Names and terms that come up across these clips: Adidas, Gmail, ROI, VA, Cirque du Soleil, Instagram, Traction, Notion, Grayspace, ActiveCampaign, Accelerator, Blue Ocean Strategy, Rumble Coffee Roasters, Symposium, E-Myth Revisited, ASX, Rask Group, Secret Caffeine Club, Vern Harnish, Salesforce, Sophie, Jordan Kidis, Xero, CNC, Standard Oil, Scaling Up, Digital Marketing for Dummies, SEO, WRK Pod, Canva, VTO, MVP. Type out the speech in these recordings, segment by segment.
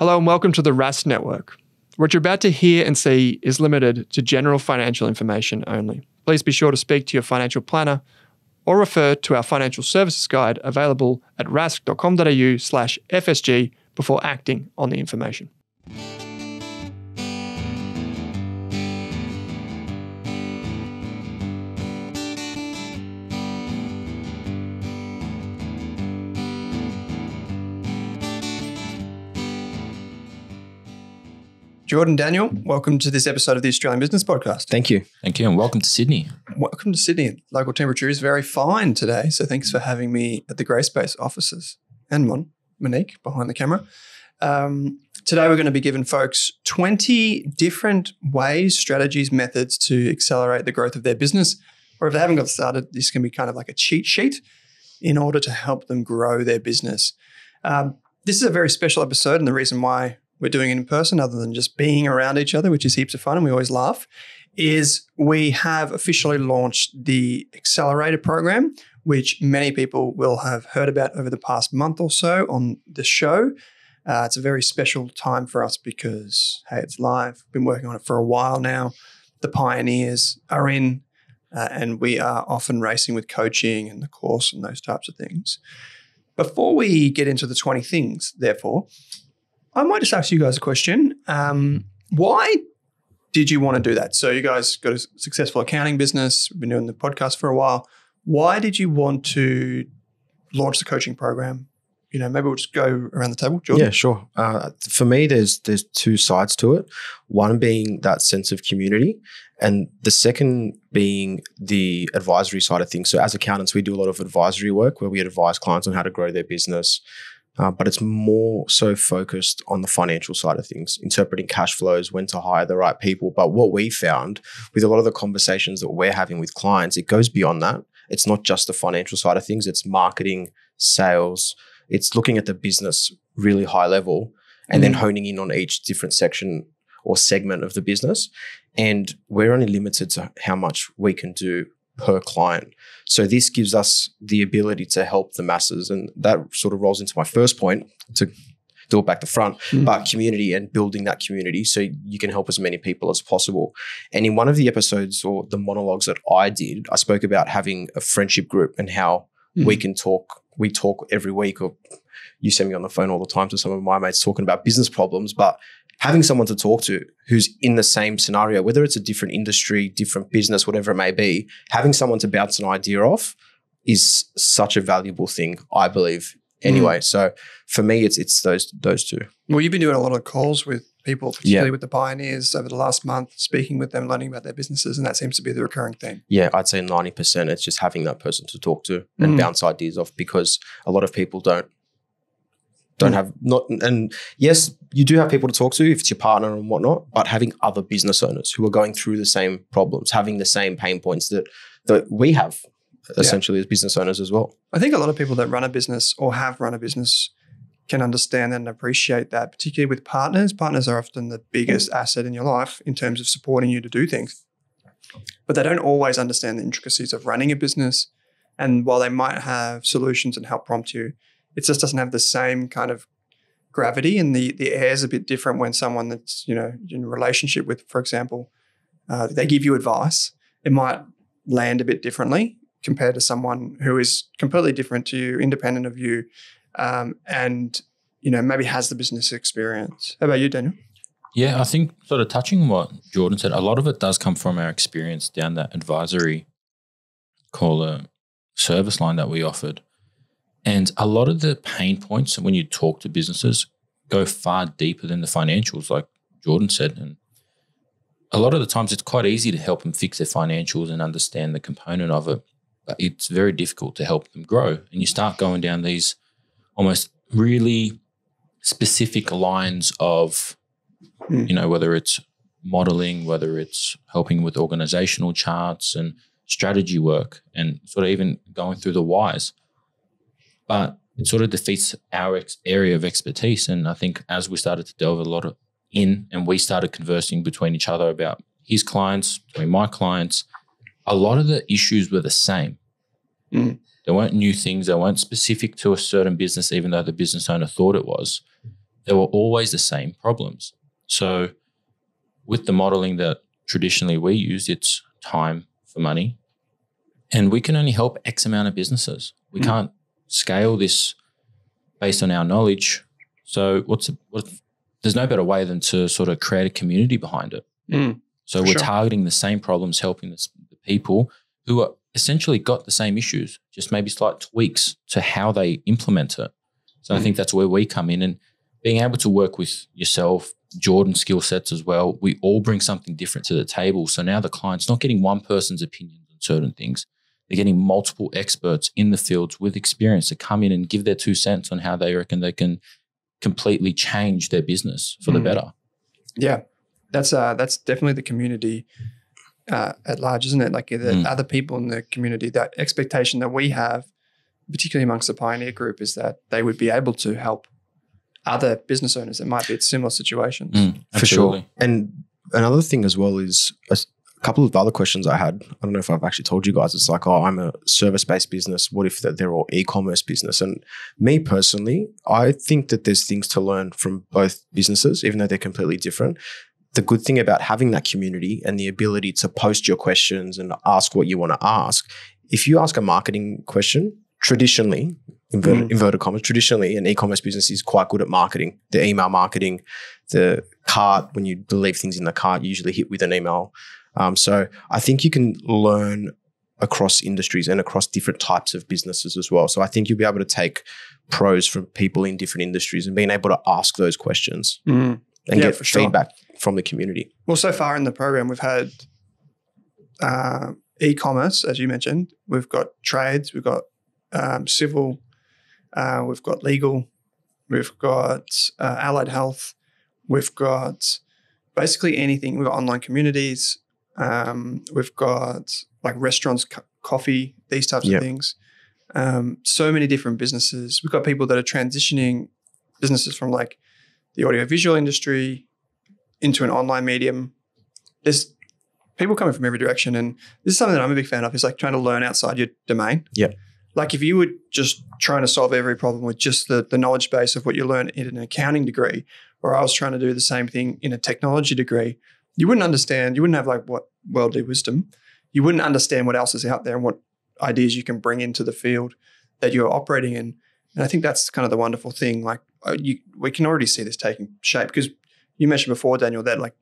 Hello and welcome to the Rask Network. What you're about to hear and see is limited to general financial information only. Please be sure to speak to your financial planner or refer to our financial services guide available at rask.com.au/FSG before acting on the information. Jordan Daniel, welcome to this episode of the Australian Business Podcast. Thank you. Thank you, and welcome to Sydney. Welcome to Sydney. Local temperature is very fine today, so thanks for having me at the Grayspace offices and Monique behind the camera. Today, we're going to be giving folks 20 different ways, strategies, methods to accelerate the growth of their business, or if they haven't got started, this can be kind of like a cheat sheet in order to help them grow their business. This is a very special episode, and the reason why we're doing it in person other than just being around each other, which is heaps of fun and we always laugh, is we have officially launched the Accelerator program, which many people will have heard about over the past month or so on the show. It's a very special time for us because, hey, it's live. We've been working on it for a while now. The pioneers are in and we are often racing with coaching and the course and those types of things. Before we get into the 20 things, therefore, I might just ask you guys a question. Why did you want to do that? So you guys got a successful accounting business. We've been doing the podcast for a while. Why did you want to launch the coaching program? You know, maybe we'll just go around the table. Jordan? Yeah, sure. For me, there's two sides to it. One being that sense of community, and the second being the advisory side of things. So as accountants, we do a lot of advisory work where we advise clients on how to grow their business. But it's more so focused on the financial side of things, interpreting cash flows, when to hire the right people. But what we found with a lot of the conversations that we're having with clients, it goes beyond that. It's not just the financial side of things. It's marketing, sales. It's looking at the business really high level and then honing in on each different section or segment of the business. And we're only limited to how much we can do per client. So this gives us the ability to help the masses. And that sort of rolls into my first point to do it back to front, but community and building that community so you can help as many people as possible. And in one of the episodes or the monologues that I did, I spoke about having a friendship group and how we can talk. We talk every week, or you send me on the phone all the time to some of my mates talking about business problems, but having someone to talk to who's in the same scenario, whether it's a different industry, different business, whatever it may be, having someone to bounce an idea off is such a valuable thing, I believe. Anyway, so for me, it's those two. Well, you've been doing a lot of calls with people, particularly with the pioneers over the last month, speaking with them, learning about their businesses, and that seems to be the recurring theme. Yeah, I'd say 90%. It's just having that person to talk to and bounce ideas off, because a lot of people don't have, and yes, you do have people to talk to if it's your partner and whatnot, but having other business owners who are going through the same problems, having the same pain points that we have essentially as business owners as well. I think a lot of people that run a business or have run a business can understand and appreciate that, particularly with partners. Partners are often the biggest asset in your life in terms of supporting you to do things, but they don't always understand the intricacies of running a business. And while they might have solutions and help prompt you, it just doesn't have the same kind of gravity, and the air is a bit different when someone that's, you know, in a relationship with, for example, they give you advice. It might land a bit differently compared to someone who is completely different to you, independent of you, and, you know, maybe has the business experience. How about you, Daniel? Yeah, I think sort of touching what Jordan said, a lot of it does come from our experience down that advisory caller service line that we offered. And a lot of the pain points when you talk to businesses go far deeper than the financials, like Jordan said. And a lot of the times it's quite easy to help them fix their financials and understand the component of it, but it's very difficult to help them grow. And you start going down these almost really specific lines of, you know, whether it's modeling, whether it's helping with organizational charts and strategy work and sort of even going through the whys. But it sort of defeats our area of expertise. And I think as we started to delve a lot in and we started conversing between each other about his clients, between my clients, a lot of the issues were the same. There weren't new things. They weren't specific to a certain business, even though the business owner thought it was. there were always the same problems. So with the modeling that traditionally we use, it's time for money. And we can only help X amount of businesses. We can't scale this based on our knowledge. So there's no better way than to sort of create a community behind it. So we're targeting the same problems, helping the people who are essentially got the same issues, just maybe slight tweaks to how they implement it. So I think that's where we come in, and being able to work with yourself, Jordan's skill sets as well. We all bring something different to the table. So now the client's not getting one person's opinions on certain things. They're getting multiple experts in the fields with experience to come in and give their 2 cents on how they reckon they can completely change their business for the better. Yeah, that's definitely the community at large, isn't it? Like the other people in the community, that expectation that we have, particularly amongst the Pioneer group, is that they would be able to help other business owners that might be at similar situations. For sure. And another thing as well is a couple of the other questions I had. I don't know if I've actually told you guys. It's like, oh, I'm a service-based business. What if they're all e-commerce business? And me personally, I think that there's things to learn from both businesses, even though they're completely different. The good thing about having that community and the ability to post your questions and ask what you want to ask. If you ask a marketing question, traditionally, inverted commas, traditionally an e-commerce business is quite good at marketing, the email marketing, the cart, when you leave things in the cart, you usually hit with an email. So I think you can learn across industries and across different types of businesses as well. So I think you'll be able to take pros from people in different industries and being able to ask those questions and get feedback from the community. Well, so far in the program, we've had e-commerce, as you mentioned. We've got trades, we've got civil, we've got legal, we've got allied health, we've got basically anything. We've got online communities, we've got like restaurants, coffee, these types of things. So many different businesses. We've got people that are transitioning businesses from like the audiovisual industry into an online medium. There's people coming from every direction, and this is something that I'm a big fan of, is like trying to learn outside your domain. Yeah. Like if you were just trying to solve every problem with just the knowledge base of what you learn in an accounting degree, or I was trying to do the same thing in a technology degree, you wouldn't understand, you wouldn't have like what worldly wisdom. You wouldn't understand what else is out there and what ideas you can bring into the field that you're operating in. And I think that's kind of the wonderful thing. Like we can already see this taking shape, because you mentioned before, Daniel, that like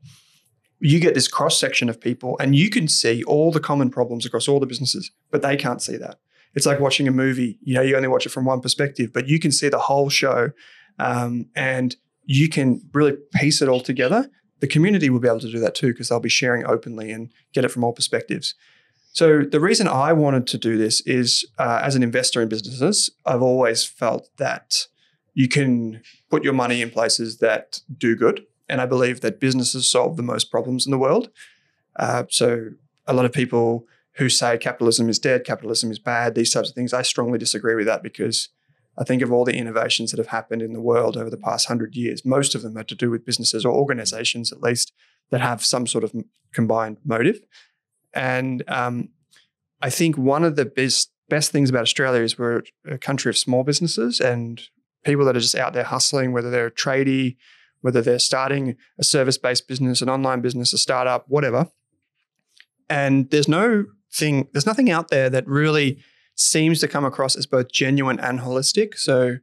you get this cross-section of people and you can see all the common problems across all the businesses, but they can't see that. It's like watching a movie. You know, you only watch it from one perspective, but you can see the whole show and you can really piece it all together. The community will be able to do that too, because they'll be sharing openly and get it from all perspectives. So the reason I wanted to do this is as an investor in businesses, I've always felt that you can put your money in places that do good. And I believe that businesses solve the most problems in the world. So a lot of people who say capitalism is dead, capitalism is bad, these types of things. I strongly disagree with that, because I think of all the innovations that have happened in the world over the past 100 years, most of them are to do with businesses or organizations, at least, that have some sort of combined motive. And I think one of the best things about Australia is we're a country of small businesses and people that are just out there hustling, whether they're a tradie, whether they're starting a service-based business, an online business, a startup, whatever. And there's nothing out there that really seems to come across as both genuine and holistic. So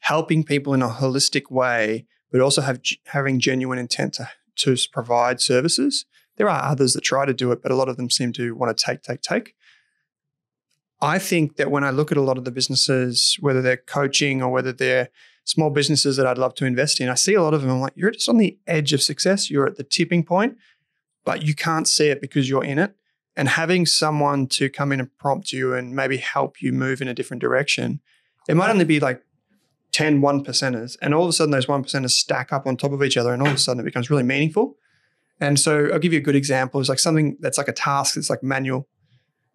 helping people in a holistic way, but also having genuine intent to provide services. There are others that try to do it, but a lot of them seem to want to take. I think that when I look at a lot of the businesses, whether they're coaching or whether they're small businesses that I'd love to invest in, I see a lot of them, I'm like, you're just on the edge of success. You're at the tipping point, but you can't see it because you're in it. And having someone to come in and prompt you and maybe help you move in a different direction, it might only be like 10 one-percenters, and all of a sudden those one-percenters stack up on top of each other, and all of a sudden it becomes really meaningful. And so I'll give you a good example. It's like something that's like a task that's like manual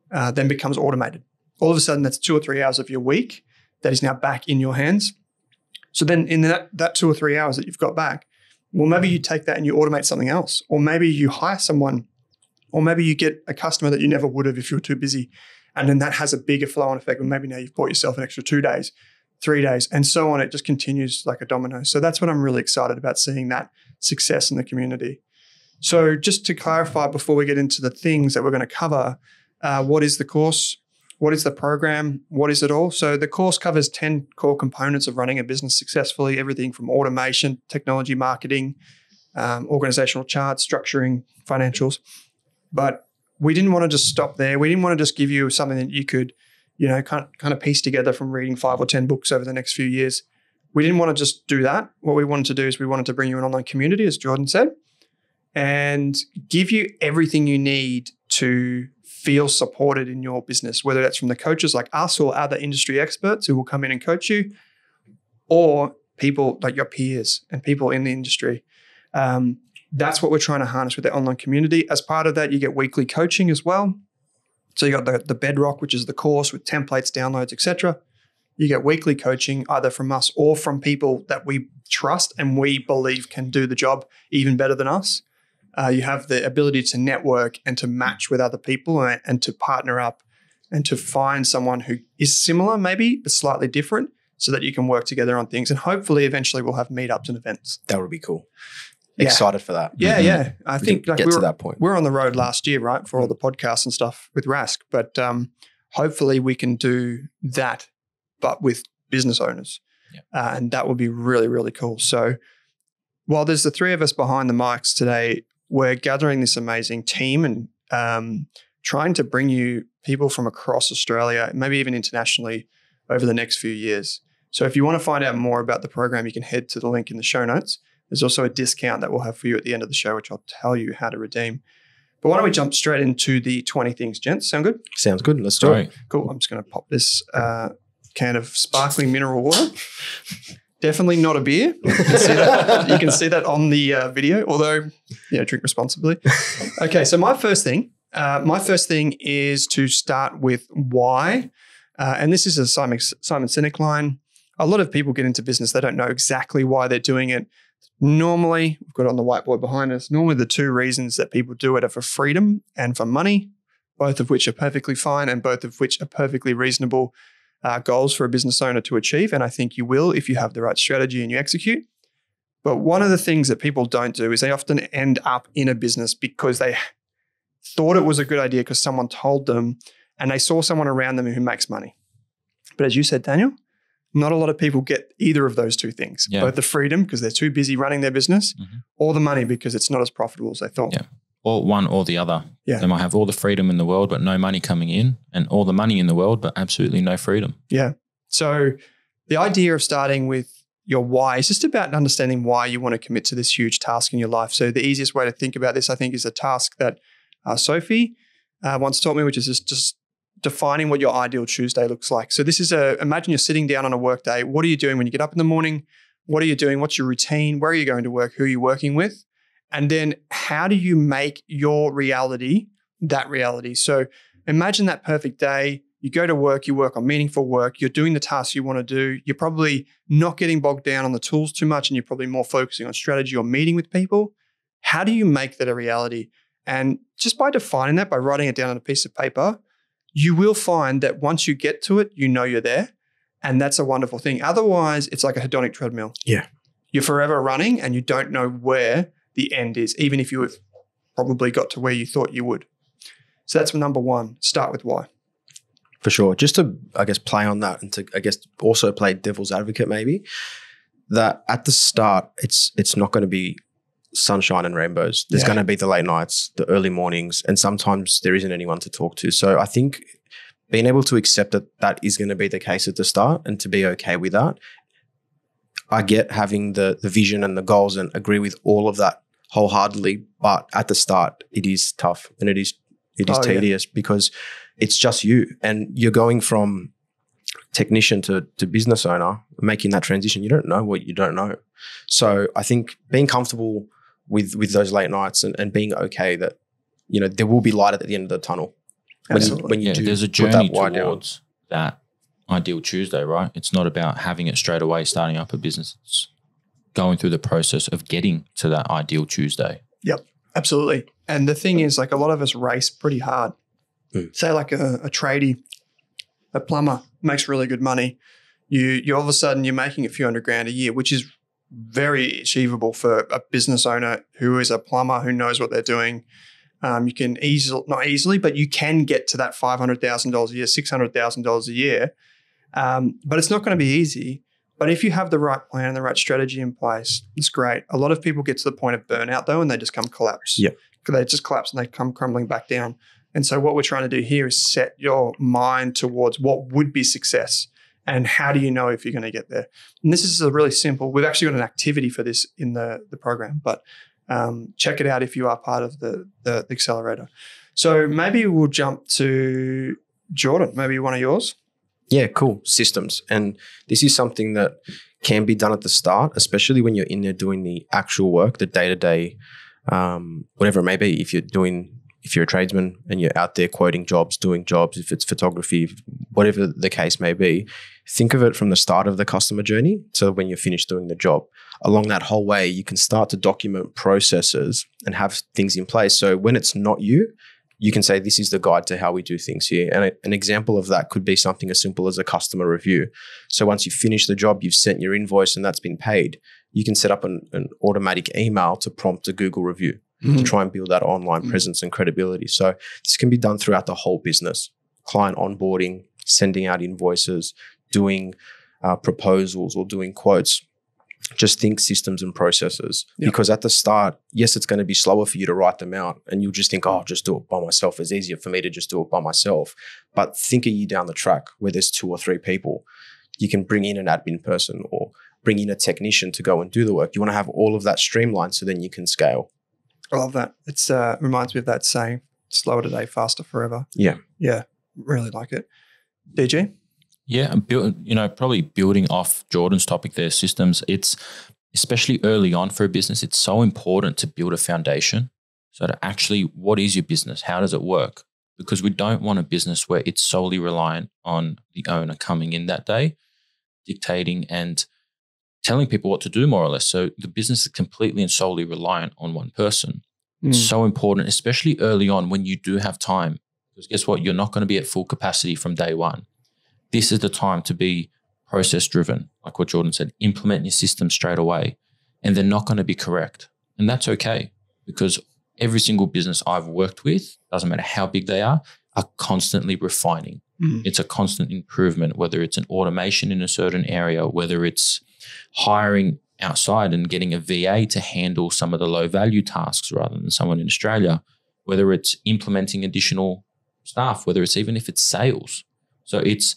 then becomes automated. All of a sudden that's 2 or 3 hours of your week that is now back in your hands. So then in that 2 or 3 hours that you've got back, well, maybe you take that and you automate something else, or maybe you hire someone, or maybe you get a customer that you never would have if you were too busy. And then that has a bigger flow-on effect. And maybe now you've bought yourself an extra 2 days 3 days, and so on. It just continues like a domino. So that's what I'm really excited about, seeing that success in the community. So just to clarify before we get into the things that we're going to cover, what is the course? What is the program? What is it all? So the course covers 10 core components of running a business successfully, everything from automation, technology, marketing, organizational charts, structuring, financials. But we didn't want to just stop there. We didn't want to just give you something that you could, you know, kind of piece together from reading 5 or 10 books over the next few years. We didn't want to just do that. What we wanted to do is we wanted to bring you an online community, as Jordan said, and give you everything you need to feel supported in your business, whether that's from the coaches like us or other industry experts who will come in and coach you, or people like your peers and people in the industry. That's what we're trying to harness with the online community. As part of that, you get weekly coaching as well. So you got the bedrock, which is the course with templates, downloads, etc. You get weekly coaching either from us or from people that we trust and we believe can do the job even better than us. You have the ability to network and to match with other people and to partner up and to find someone who is similar maybe but slightly different so that you can work together on things. And hopefully eventually we'll have meetups and events. That would be cool. Yeah. Excited for that. Yeah, yeah. I think like to that point. We're on the road last year, right, for all the podcasts and stuff with Rask. But hopefully we can do that but with business owners. Yeah. And that would be really, really cool. So while there's the three of us behind the mics today, we're gathering this amazing team and trying to bring you people from across Australia, maybe even internationally, over the next few years. So if you want to find out more about the program, you can head to the link in the show notes. There's also a discount that we'll have for you at the end of the show, which I'll tell you how to redeem. But why don't we jump straight into the 20 things, gents? Sound good? Sounds good. Let's do it. Cool. I'm just going to pop this can of sparkling mineral water. Definitely not a beer. You can see that, on the video, although, you know, drink responsibly. Okay, so my first thing is to start with why. And this is a Simon Sinek line. A lot of people get into business. They don't know exactly why they're doing it. Normally, we've got it on the whiteboard behind us, normally the two reasons that people do it are for freedom and for money, both of which are perfectly fine and both of which are perfectly reasonable goals for a business owner to achieve, and I think you will if you have the right strategy and you execute. But one of the things that people don't do is they often end up in a business because they thought it was a good idea because someone told them and they saw someone around them who makes money. But as you said, Daniel, not a lot of people get either of those two things, both the freedom because they're too busy running their business or the money because it's not as profitable as they thought. Yeah. Or one or the other. Yeah. They might have all the freedom in the world, but no money coming in, and all the money in the world, but absolutely no freedom. Yeah. So the idea of starting with your why is just about understanding why you want to commit to this huge task in your life. So the easiest way to think about this, I think, is a task that Sophie once taught me, which is just defining what your ideal Tuesday looks like. So this is imagine you're sitting down on a work day. What are you doing when you get up in the morning? What are you doing? What's your routine? Where are you going to work? Who are you working with? And then how do you make your reality that reality? So imagine that perfect day. You go to work, you work on meaningful work, you're doing the tasks you want to do. You're probably not getting bogged down on the tools too much and you're probably more focusing on strategy or meeting with people. How do you make that a reality? And just by defining that, by writing it down on a piece of paper, you will find that once you get to it, you know you're there. And that's a wonderful thing. Otherwise, it's like a hedonic treadmill. Yeah. You're forever running and you don't know where the end is, even if you have probably got to where you thought you would. So that's number one, start with why. For sure. Just to, I guess, play on that and to, I guess, also play devil's advocate maybe, that at the start, it's not going to be sunshine and rainbows. There's going to be the late nights, the early mornings, and sometimes there isn't anyone to talk to. So I think being able to accept that that is going to be the case at the start and to be okay with that. I get having the vision and the goals and agree with all of that wholeheartedly, but at the start it is tough and it is tedious because it's just you and you're going from technician to business owner, making that transition. You don't know what you don't know. So I think being comfortable with those late nights and being okay that, you know, there will be light at the end of the tunnel. When you do, there's a journey towards that ideal Tuesday, right? It's not about having it straight away, starting up a business. It's going through the process of getting to that ideal Tuesday. Yep, absolutely. And the thing is, like, a lot of us race pretty hard. Say like a tradie, a plumber makes really good money. you all of a sudden you're making a few $100,000 a year, which is very achievable for a business owner who is a plumber who knows what they're doing. You can not easily, but you can get to that $500,000 a year, $600,000 a year. But it's not going to be easy. But if you have the right plan and the right strategy in place, it's great. A lot of people get to the point of burnout though, and they just come collapse. Yeah, they just collapse and they come crumbling back down. And so what we're trying to do here is set your mind towards what would be success and how do you know if you're going to get there. And this is a really simple, we've actually got an activity for this in the program, but check it out if you are part of the accelerator. So maybe we'll jump to Jordan, maybe one of yours. Yeah, cool. Systems. And this is something that can be done at the start, especially when you're in there doing the actual work, the day-to-day, whatever it may be. If you're a tradesman and you're out there quoting jobs, doing jobs, if it's photography, whatever the case may be, think of it from the start of the customer journey. So when you're finished doing the job, along that whole way, you can start to document processes and have things in place. So when it's not you, you can say, this is the guide to how we do things here. And an example of that could be something as simple as a customer review. So once you finish the job, you've sent your invoice and that's been paid. You can set up an automatic email to prompt a Google review to try and build that online presence and credibility. So this can be done throughout the whole business, client onboarding, sending out invoices, doing proposals or doing quotes. Just think systems and processes, because at the start, yes, it's going to be slower for you to write them out and you'll just think, oh, I'll just do it by myself. It's easier for me to just do it by myself. But think a year down the track where there's 2 or 3 people, you can bring in an admin person or bring in a technician to go and do the work. You want to have all of that streamlined so then you can scale. I love that. It reminds me of that saying, slower today, faster forever. Yeah. Yeah. Really like it. DG? Yeah, probably building off Jordan's topic there, systems, it's especially early on for a business, it's so important to build a foundation. So to actually, what is your business? How does it work? Because we don't want a business where it's solely reliant on the owner coming in that day, dictating and telling people what to do more or less. So the business is completely and solely reliant on one person. Mm. It's so important, especially early on when you do have time, because guess what? You're not going to be at full capacity from day one. This is the time to be process driven, like what Jordan said, implement your system straight away, and they're not going to be correct. And that's okay, because every single business I've worked with, doesn't matter how big they are constantly refining. Mm. It's a constant improvement, whether it's an automation in a certain area, whether it's hiring outside and getting a VA to handle some of the low value tasks rather than someone in Australia, whether it's implementing additional staff, whether it's even if it's sales. So it's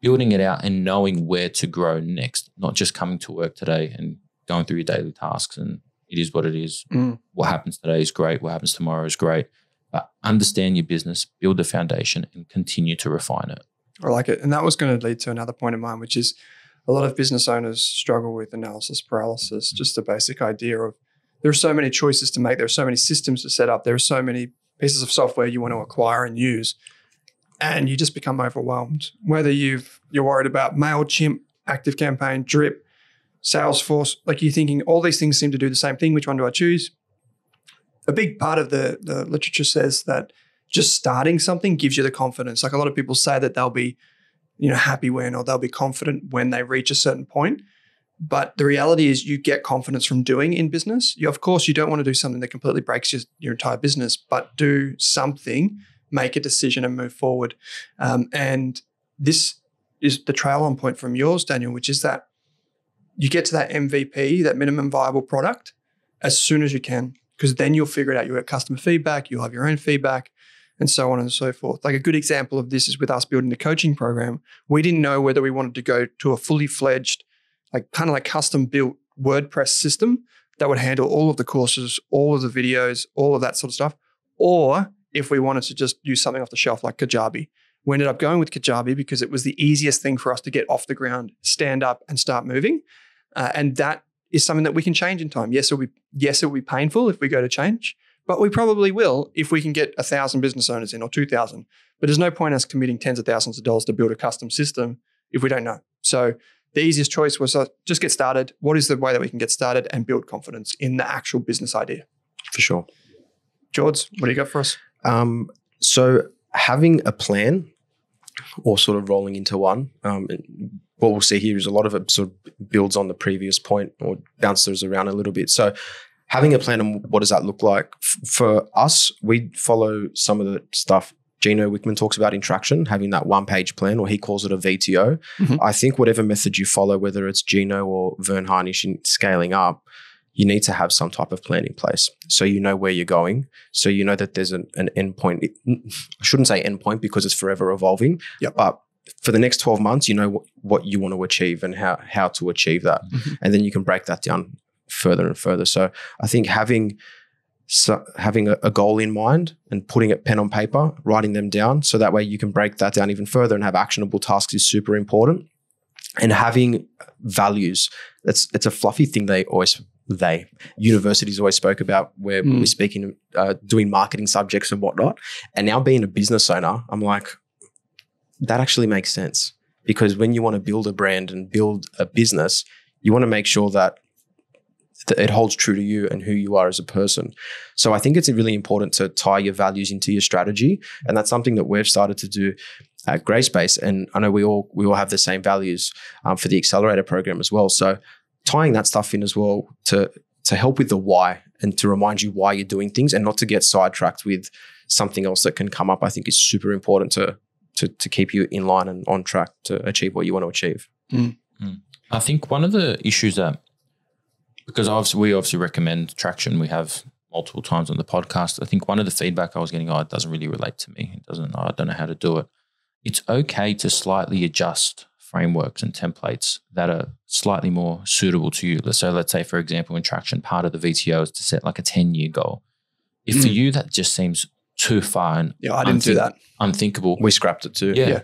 building it out and knowing where to grow next, not just coming to work today and going through your daily tasks and it is what it is. Mm. What happens today is great. What happens tomorrow is great. But understand your business, build the foundation and continue to refine it. I like it. And that was going to lead to another point of mine, which is a lot of business owners struggle with analysis paralysis, just the basic idea of there are so many choices to make. There are so many systems to set up. There are so many pieces of software you want to acquire and use. And you just become overwhelmed. Whether you're worried about MailChimp, ActiveCampaign, Drip, Salesforce, like you're thinking all these things seem to do the same thing. Which one do I choose? A big part of the literature says that just starting something gives you the confidence. Like a lot of people say that they'll be, happy when, or they'll be confident when they reach a certain point. But the reality is you get confidence from doing in business. Of course, you don't want to do something that completely breaks your entire business, but do something, make a decision and move forward. And this is the trail on point from yours, Daniel, which is that you get to that MVP, that minimum viable product, as soon as you can, because then you'll figure it out. You'll get customer feedback, you'll have your own feedback, and so on and so forth. Like a good example of this is with us building the coaching program. We didn't know whether we wanted to go to a fully fledged, kind of custom built WordPress system that would handle all of the courses, all of the videos, all of that sort of stuff, or if we wanted to just use something off the shelf like Kajabi. We ended up going with Kajabi because it was the easiest thing for us to get off the ground, stand up and start moving. And that is something that we can change in time. Yes, it will be painful if we go to change, but we probably will if we can get 1,000 business owners in or 2,000. But there's no point in us committing tens of thousands of dollars to build a custom system if we don't know. So the easiest choice was just get started. What is the way that we can get started and build confidence in the actual business idea? For sure. George, what do you got for us? So having a plan all sort of rolling into one. What we'll see here is a lot of it sort of builds on the previous point or bounces around a little bit. So having a plan, and what does that look like? For us, we follow some of the stuff Gino Wickman talks about in Traction, having that one-page plan, or he calls it a VTO. Mm-hmm. I think whatever method you follow, whether it's Gino or Vern Harnish in Scaling Up, you need to have some type of plan in place so you know where you're going, so you know that there's an end point. I shouldn't say end point because it's forever evolving, but for the next 12 months, you know what you want to achieve and how to achieve that. Mm-hmm. And then you can break that down further and further. So I think having a goal in mind and putting it pen on paper, writing them down, so that way you can break that down even further and have actionable tasks is super important. And having values, it's a fluffy thing universities always spoke about where we're speaking, doing marketing subjects and whatnot. And now being a business owner, I'm like, that actually makes sense, because when you want to build a brand and build a business, you want to make sure that it holds true to you and who you are as a person. So I think it's really important to tie your values into your strategy. And that's something that we've started to do at Grayspace. And I know we all have the same values for the Accelerator program as well. So tying that stuff in as well to help with the why and to remind you why you're doing things and not to get sidetracked with something else that can come up, I think is super important to keep you in line and on track to achieve what you want to achieve. Mm. Mm. I think one of the issues that, because we obviously recommend Traction, we have multiple times on the podcast. I think one of the feedback I was getting, it doesn't really relate to me. I don't know how to do it. It's okay to slightly adjust frameworks and templates that are slightly more suitable to you. So let's say, for example, in Traction, part of the VTO is to set like a 10-year goal. If for you that just seems too far and I didn't do that. Unthinkable. We scrapped it too. Yeah.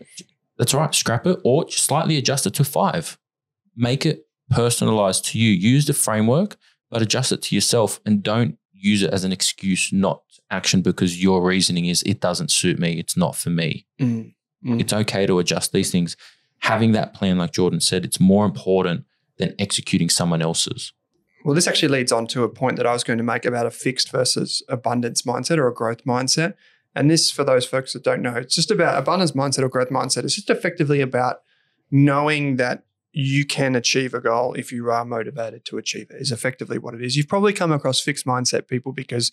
That's right. Scrap it or just slightly adjust it to 5. Make it personalized to you. Use the framework, but adjust it to yourself and don't use it as an excuse not to action because your reasoning is it doesn't suit me. It's not for me. Mm. Mm. It's okay to adjust these things. Having that plan, like Jordan said, it's more important than executing someone else's. Well, this actually leads on to a point that I was going to make about a fixed versus abundance mindset or a growth mindset. And this, for those folks that don't know, it's just about abundance mindset or growth mindset. It's just effectively about knowing that you can achieve a goal if you are motivated to achieve it, is effectively what it is. You've probably come across fixed mindset people because,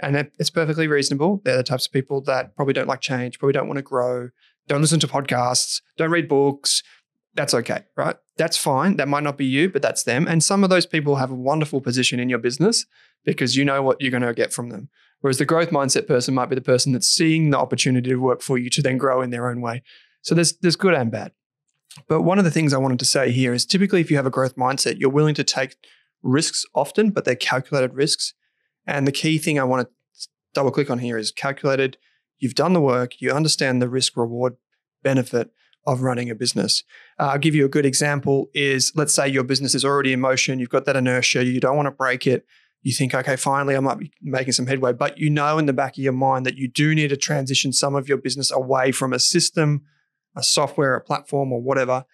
and it's perfectly reasonable, they're the types of people that probably don't like change, probably don't want to grow, don't listen to podcasts, don't read books. That's okay, right? That's fine. That might not be you, but that's them. And some of those people have a wonderful position in your business because you know what you're going to get from them. Whereas the growth mindset person might be the person that's seeing the opportunity to work for you to then grow in their own way. So there's good and bad. But one of the things I wanted to say here is typically if you have a growth mindset, you're willing to take risks often, but they're calculated risks. And the key thing I want to double click on here is calculated. You've done the work, you understand the risk reward benefit of running a business. I'll give you a good example is, let's say your business is already in motion, you've got that inertia, you don't want to break it. You think, okay, finally I might be making some headway, but you know in the back of your mind that you do need to transition some of your business away from a system, a software, a platform or whatever.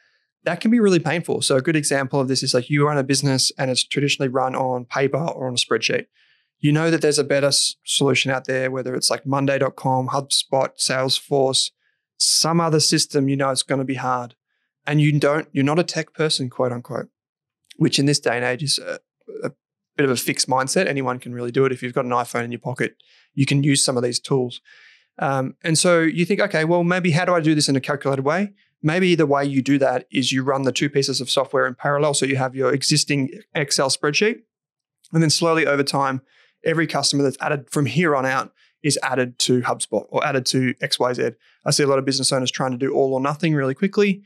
That can be really painful. So a good example of this is like you run a business and it's traditionally run on paper or on a spreadsheet. You know that there's a better solution out there, whether it's like Monday.com, HubSpot, Salesforce, some other system, you know it's going to be hard. And you're not a tech person, quote unquote, which in this day and age is a bit of a fixed mindset. Anyone can really do it. If you've got an iPhone in your pocket, you can use some of these tools. And so you think, okay, well, maybe how do I do this in a calculated way? Maybe the way you do that is you run the two pieces of software in parallel. So you have your existing Excel spreadsheet and then slowly over time, every customer that's added from here on out is added to HubSpot or added to XYZ. I see a lot of business owners trying to do all or nothing really quickly.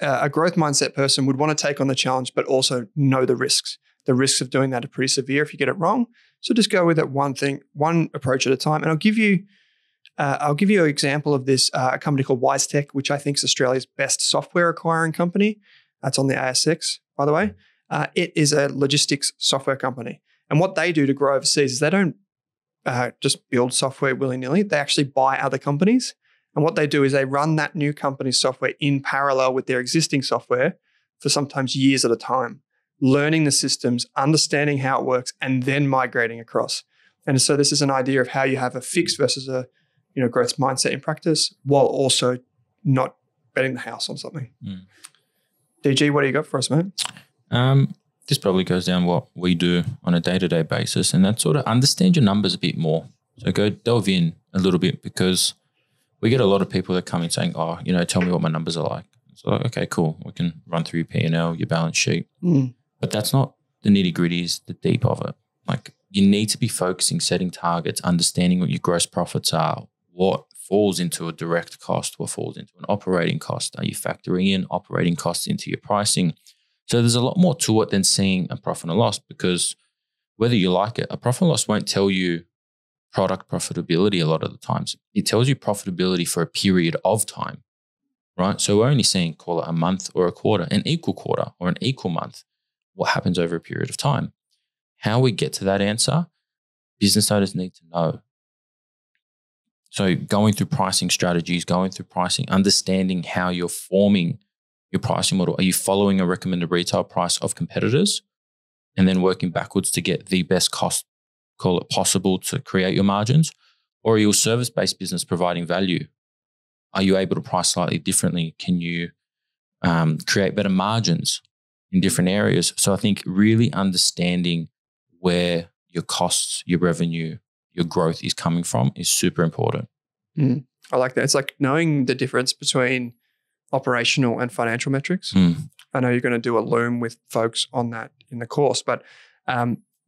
A growth mindset person would want to take on the challenge, but also know the risks. The risks of doing that are pretty severe if you get it wrong. So just go with it one approach at a time. And I'll give you an example of this, a company called WiseTech, which I think is Australia's best software acquiring company. That's on the ASX, by the way. It is a logistics software company. And what they do to grow overseas is they don't just build software willy-nilly. They actually buy other companies. And what they do is they run that new company's software in parallel with their existing software for sometimes years at a time, learning the systems, understanding how it works, and then migrating across. And so this is an idea of how you have a fixed versus a growth mindset in practice while also not betting the house on something. Mm. DG, what do you got for us, mate? This probably goes down what we do on a day-to-day basis, and that's sort of understand your numbers a bit more. So go delve in a little bit, because we get a lot of people that come in saying, oh, you know, tell me what my numbers are like. So, okay, cool. We can run through your P&L, your balance sheet. Mm. But that's not the nitty-gritty, is the deep of it. Like, you need to be focusing, setting targets, understanding what your gross profits are, what falls into a direct cost, what falls into an operating cost. Are you factoring in operating costs into your pricing? So there's a lot more to it than seeing a profit and a loss, because whether you like it, a profit and loss won't tell you product profitability a lot of the times. It tells you profitability for a period of time, right? So we're only seeing, call it a month or a quarter or an equal month, what happens over a period of time. How we get to that answer, business owners need to know. So going through pricing strategies, going through pricing, understanding how you're forming your pricing model. Are you following a recommended retail price of competitors and then working backwards to get the best cost, call it, possible to create your margins? Or are you a service-based business providing value? Are you able to price slightly differently? Can you create better margins in different areas? So I think really understanding where your costs, your revenue, your growth is coming from is super important. Mm, I like that. It's like knowing the difference between operational and financial metrics. Mm. I know you're going to do a loom with folks on that in the course, but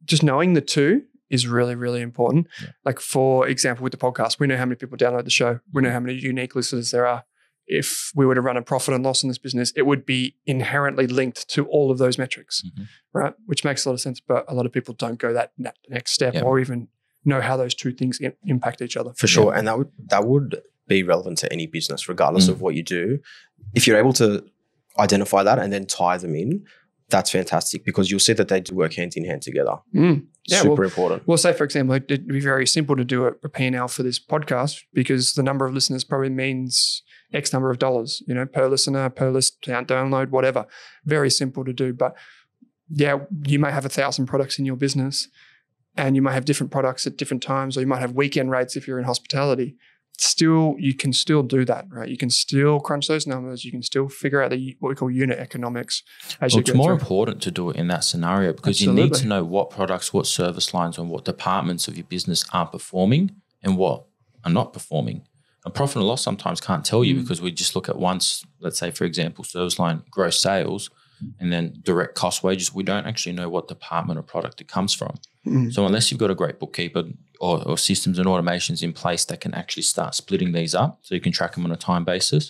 just knowing the two is really, really important. Yeah. Like, for example, with the podcast, we know how many people download the show. We know how many unique listeners there are. If we were to run a profit and loss in this business, it would be inherently linked to all of those metrics, mm-hmm. right? Which makes a lot of sense, but a lot of people don't go that next step, yeah. or even know how those two things impact each other. For sure. Yeah. And that would be relevant to any business, regardless of what you do. If you're able to identify that and then tie them in, that's fantastic, because you'll see that they do work hand in hand together. Mm. Yeah, Super important. Well, say, for example, it'd be very simple to do a P&L for this podcast, because the number of listeners probably means X number of dollars, you know, per listener, per list, download, whatever. Very simple to do. But yeah, you may have 1,000 products in your business, and you might have different products at different times, or you might have weekend rates if you're in hospitality. Still, you can still do that, right? You can still crunch those numbers. You can still figure out what we call unit economics. As it's more important to do it in that scenario, because you need to know what products, what service lines, and what departments of your business are performing and what are not performing. A profit and loss sometimes can't tell you, because we just look at once, let's say, for example, service line gross sales, and then direct cost wages. We don't actually know what department or product it comes from. So unless you've got a great bookkeeper or systems and automations in place that can actually start splitting these up so you can track them on a time basis,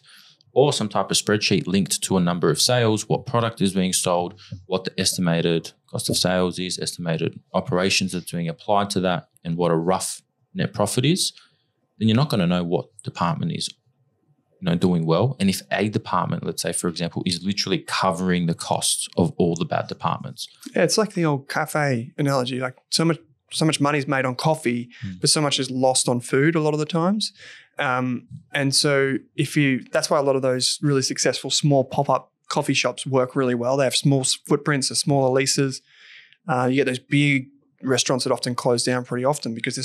or some type of spreadsheet linked to a number of sales, what product is being sold, what the estimated cost of sales is, estimated operations that's being applied to that, and what a rough net profit is, then you're not going to know what department is doing well. And if a department, let's say, for example, is literally covering the costs of all the bad departments. Yeah, it's like the old cafe analogy. Like, so much money is made on coffee, but so much is lost on food a lot of the times. And so that's why a lot of those really successful small pop-up coffee shops work really well. They have small footprints or smaller leases. You get those big restaurants that often close down pretty often, because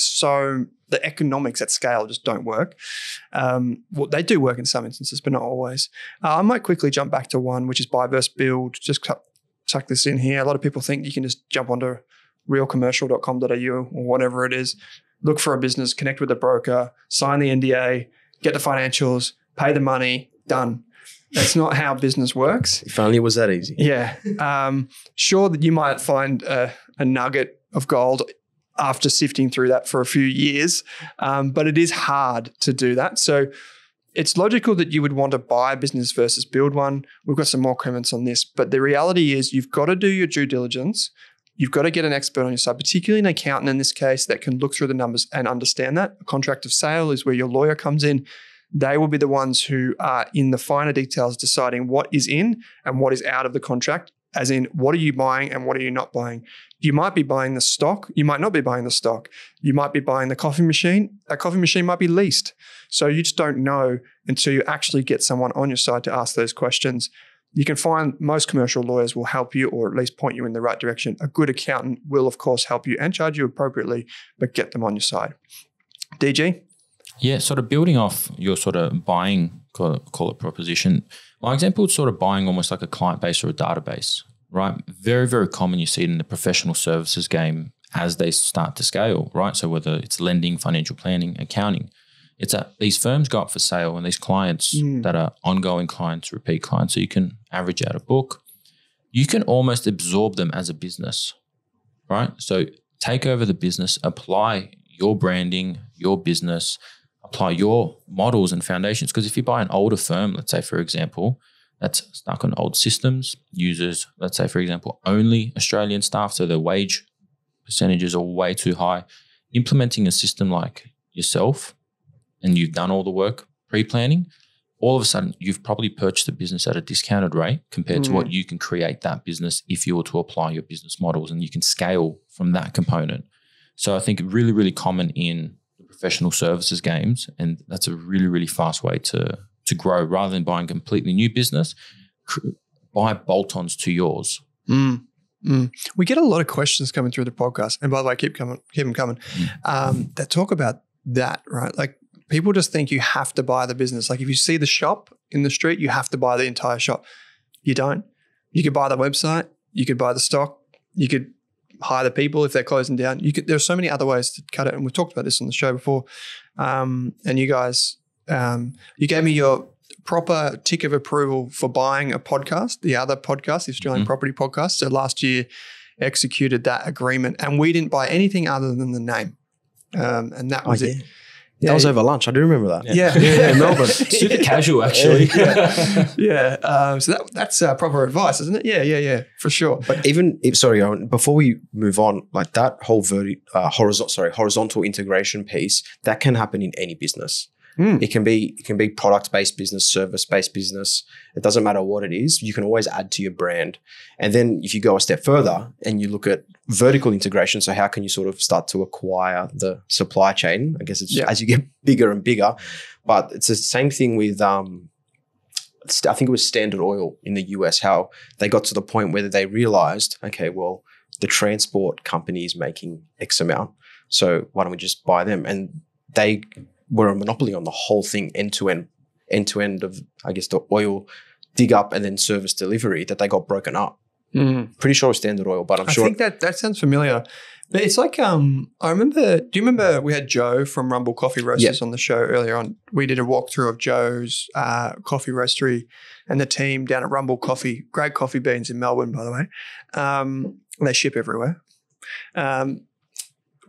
the economics at scale just don't work. Well, they do work in some instances, but not always. I might quickly jump back to one, which is buy versus build. Just chuck this in here. A lot of people think you can just jump onto realcommercial.com.au or whatever it is, look for a business, connect with a broker, sign the NDA, get the financials, pay the money, done. That's not how business works. If only it was that easy. Yeah. Sure that you might find a nugget of gold after sifting through that for a few years. But it is hard to do that. So it's logical that you would want to buy a business versus build one. We've got some more comments on this, but the reality is you've got to do your due diligence. You've got to get an expert on your side, particularly an accountant in this case, that can look through the numbers and understand that. A contract of sale is where your lawyer comes in. They will be the ones who are in the finer details deciding what is in and what is out of the contract. As in, what are you buying and what are you not buying? You might be buying the stock. You might not be buying the stock. You might be buying the coffee machine. That coffee machine might be leased. So you just don't know until you actually get someone on your side to ask those questions. You can find most commercial lawyers will help you, or at least point you in the right direction. A good accountant will, of course, help you and charge you appropriately, but get them on your side. DG? Yeah, sort of building off your sort of buying, call it proposition. My example is sort of buying almost like a client base or a database, right? Very, very common. You see it in the professional services game as they start to scale, right? So whether it's lending, financial planning, accounting, it's that these firms go up for sale and these clients that are ongoing clients, repeat clients. So you can average out a book. You can almost absorb them as a business, right? So take over the business, apply your branding, your business, apply your models and foundations. Because if you buy an older firm, let's say, for example, that's stuck on old systems, users, let's say, for example, only Australian staff, so their wage percentages are way too high. Implementing a system like yourself and you've done all the work, pre-planning, all of a sudden you've probably purchased a business at a discounted rate compared to what you can create that business if you were to apply your business models, and you can scale from that component. So I think really, really common in the professional services games, and that's a really, really fast way to grow rather than buying completely new business, buy bolt-ons to yours. We get a lot of questions coming through the podcast, and by the way, keep them coming, that talk about that, right? Like, people just think you have to buy the business. Like if you see the shop in the street, you have to buy the entire shop. You don't. You could buy the website. You could buy the stock. You could hire the people if they're closing down. There are so many other ways to cut it, and we've talked about this on the show before. And you guys, you gave me your proper tick of approval for buying a podcast, the other podcast, the Australian Property Podcast. So last year executed that agreement, and we didn't buy anything other than the name. And that was it. Yeah, that was over lunch. I do remember that. Yeah, Melbourne. Super casual, actually. Yeah. So that's proper advice, isn't it? Yeah, for sure. But even if, before we move on, like that whole horizontal integration piece, that can happen in any business. It can be product-based business, service-based business. It doesn't matter what it is. You can always add to your brand. And then if you go a step further and you look at vertical integration, so how can you sort of start to acquire the supply chain? I guess it's as you get bigger and bigger. But it's the same thing with I think it was Standard Oil in the US, how they got to the point where they realized, okay, well, the transport company is making X amount, so why don't we just buy them? And they were a monopoly on the whole thing, end to end of, I guess, the oil dig up and then service delivery, that they got broken up. Pretty sure it was Standard Oil, but I think that sounds familiar. But it's like, do you remember we had Joe from Rumble Coffee Roasters on the show earlier on? We did a walkthrough of Joe's coffee roastery and the team down at Rumble Coffee, great coffee beans in Melbourne, by the way. They ship everywhere.